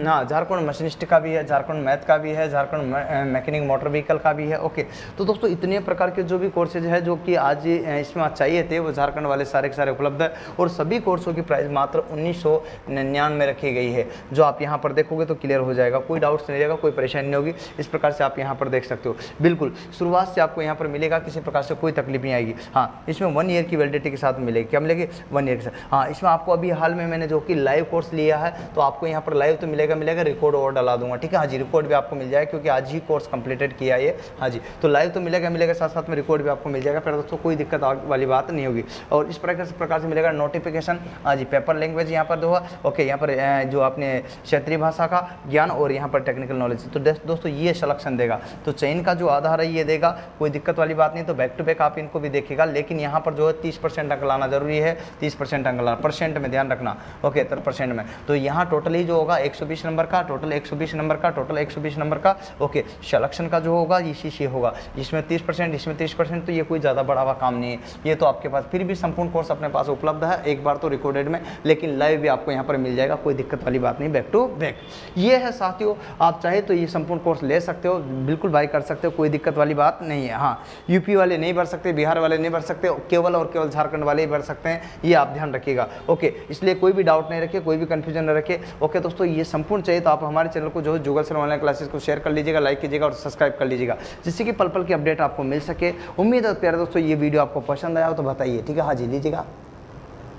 हाँ झारखंड मशीनिस्ट का भी है, झारखंड मैथ का भी है, झारखंड मैकेनिक मोटर व्हीकल का भी है, ओके। तो दोस्तों इतने प्रकार के जो भी कोर्सेज है जो कि आज इसमें चाहिए थे वो झारखंड वाले सारे के सारे उपलब्ध है, और सभी कोर्सों की प्राइस मात्र उन्नीस सौ निन्यानवे रखी गई है, जो आप यहाँ पर देखोगे तो क्लियर हो जाएगा, कोई डाउट्स नहीं रहेगा, कोई परेशानी नहीं होगी। इस प्रकार से आप यहाँ पर देख सकते हो, बिल्कुल शुरुआत से आपको यहाँ पर मिलेगा, किसी प्रकार से कोई तकलीफ नहीं आएगी। हाँ, इसमें वन ईयर की वैलिडिटी के साथ मिलेगी, क्या मिलेगी? वन ईयर के साथ। हाँ, इसमें आपको अभी हाल में मैंने जो कि लाइव कोर्स लिया है तो आपको यहाँ पर लाइव तो मिलेगा मिलेगा रिकॉर्ड और डाला दूंगा, ठीक है। हाँ जी, रिकॉर्ड भी आपको मिल जाएगा क्योंकि आज ही कोर्स कंप्लीटेड किया है। हाँ जी, तो लाइव तो मिलेगा मिलेगा साथ साथ में रिकॉर्ड भी आपको मिल जाएगा फिर दोस्तों, कोई दिक्कत वाली बात नहीं होगी। और इस प्रकार से प्रकार से मिलेगा नोटिफिकेशन। हाँ जी, पेपर लैंग्वेज यहाँ पर दो, ओके। यहाँ पर जो आपने क्षेत्रीय भाषा का ज्ञान और यहाँ पर टेक्निकल नॉलेज, तो दोस्तों ये सलेक्शन देगा, तो चयन का जो आधार है ये देगा, कोई दिक्कत वाली बात नहीं। तो बैक टू बैक आप इनको भी देखिएगा, लेकिन यहाँ पर जो है तीस परसेंट अंक लाना जरूरी है, तीस परसेंट अंक लाना, परसेंट में ध्यान रखना, ओके परसेंट में। तो यहाँ टोटल ही जो होगा एक सौ बीस नंबर का, टोटल एक सौ बीस नंबर का, टोटल एक सौ बीस नंबर का, ओके। सलेक्शन का जो होगा इसी से होगा, इसमें तीस परसेंट, इसमें तीस परसेंट। तो ये कोई ज़्यादा बढ़ावा काम नहीं है, ये तो आपके पास फिर भी संपूर्ण कोर्स अपने पास उपलब्ध है, एक बार तो रिकॉर्डेड में, लेकिन लाइव भी आपको यहाँ पर मिल जाएगा, कोई दिक्कत वाली बात नहीं, बैक टू बैक। ये है साथियों, आप चाहे तो ये संपूर्ण कोर्स ले सकते हो, बिल्कुल बाय कर सकते हो, कोई दिक्कत वाली बात नहीं है। हाँ, यूपी वाले नहीं भर सकते, बिहार वाले नहीं भर सकते, केवल और केवल झारखंड वाले ही भर सकते हैं, ये आप ध्यान रखिएगा, ओके। इसलिए कोई भी डाउट नहीं रखिए, कोई भी कंफ्यूजन न रखे, ओके दोस्तों। ये संपूर्ण चाहिए तो आप हमारे चैनल को जो जूगल सर ऑनलाइन क्लासेस को शेयर कर लीजिएगा, लाइक कीजिएगा और सब्सक्राइब कर लीजिएगा, जिससे कि पल पल की अपडेट आपको मिल सके। उम्मीद है प्यारे दोस्तों ये वीडियो आपको पसंद आया हो तो बताइए, ठीक है। हाँ जी, लीजिएगा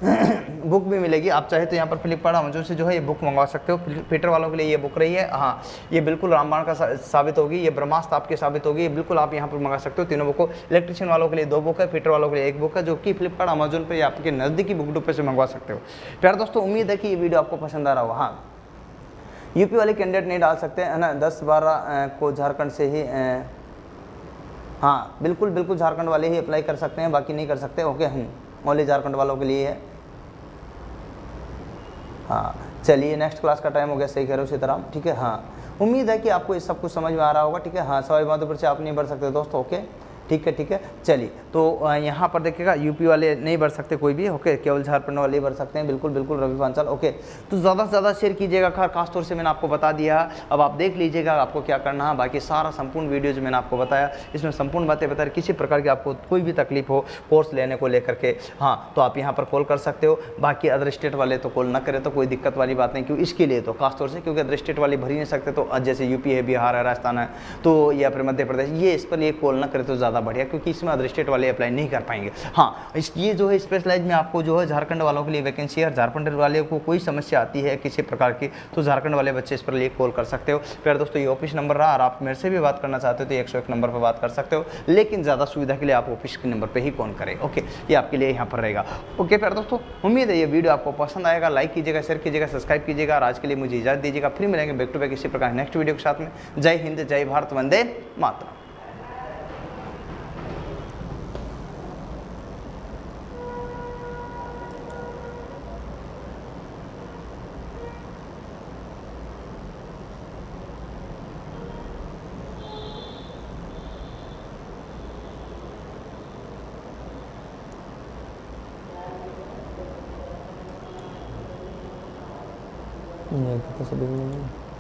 बुक भी मिलेगी, आप चाहे तो यहाँ पर फ्लिपकार्ट अमेजोन से जो है ये बुक मंगवा सकते हो। फिल्टर वालों के लिए ये बुक रही है, हाँ ये बिल्कुल रामबाण का साबित होगी, ये ब्रह्मास्त्र आपके साबित होगी, ये बिल्कुल आप यहाँ पर मंगा सकते हो तीनों बुक को। इलेक्ट्रिशियन वालों के लिए दो बुक है, फिल्टर वालों के लिए एक बुक है, जो कि फ्लिपकार्ट अमेजोन पर आपके नज़दीकी बुक डिपो से मंगवा सकते हो। प्यारे दोस्तों उम्मीद है कि ये वीडियो आपको पसंद आ रहा हो। हाँ, यूपी वाले कैंडिडेट नहीं डाल सकते है ना, दस बारह को झारखंड से ही, हाँ बिल्कुल बिल्कुल झारखंड वाले ही अप्लाई कर सकते हैं, बाकी नहीं कर सकते, ओके। हम ओनली झारखंड वालों के लिए है। हाँ चलिए, नेक्स्ट क्लास का टाइम हो गया, सही कह रहे हो सीताराम, ठीक है। हाँ, उम्मीद है कि आपको ये सब कुछ समझ में आ रहा होगा, ठीक है। हाँ, सवाई माधोपुर से आप नहीं भर सकते दोस्तों, ओके ठीक है ठीक है। चलिए, तो यहाँ पर देखिएगा यूपी वाले नहीं भर सकते कोई भी, ओके, केवल झारखंड वाले ही भर सकते हैं, बिल्कुल बिल्कुल रवि पांचाल, ओके। तो ज़्यादा से ज़्यादा शेयर कीजिएगा, खैर खास तौर से मैंने आपको बता दिया। अब आप देख लीजिएगा आपको क्या करना है, बाकी सारा संपूर्ण वीडियो जो मैंने आपको बताया, इसमें संपूर्ण बातें बताया, किसी प्रकार की आपको कोई भी तकलीफ हो कोर्स लेने को लेकर के, हाँ तो आप यहाँ पर कॉल कर सकते हो। बाकी अदर स्टेट वाले तो कॉल ना करें तो कोई दिक्कत वाली बात नहीं, क्यों इसके लिए तो खास तौर से क्योंकि अदर स्टेट वाले भर ही नहीं सकते, तो जैसे यूपी है, बिहार है, राजस्थान है, तो या फिर मध्य प्रदेश, ये इस पर ये कॉल ना करें तो ज़्यादा ज़्यादा बढ़िया, क्योंकि इसमें अदर स्टेट वाले अप्लाई नहीं कर पाएंगे। हाँ, इस ये जो है स्पेशलाइज में आपको जो है झारखंड वालों के लिए वैकेंसी है। झारखंड वाले को कोई समस्या आती है किसी प्रकार की तो झारखंड वाले बच्चे इस पर लिए कॉल कर सकते हो। फिर दोस्तों ये ऑफिस नंबर रहा, और आप मेरे से भी बात करना चाहते हो तो एक सौ एक नंबर पर बात कर सकते हो, लेकिन ज़्यादा सुविधा के लिए आप ऑफिस के नंबर पर ही कॉल करें। ओके, ये आपके लिए यहाँ पर रहेगा। ओके प्यारे दोस्तों, उम्मीद है ये वीडियो आपको पसंद आएगा। लाइक कीजिएगा, शेयर कीजिएगा, सब्सक्राइब कीजिएगा, और आज के लिए मुझे इजाजत दीजिएगा। फिर मिलेंगे बैक टू बैक इसी प्रकार नेक्स्ट वीडियो के साथ में। जय हिंद, जय भारत, वंदे मातरम। नहीं तो सभी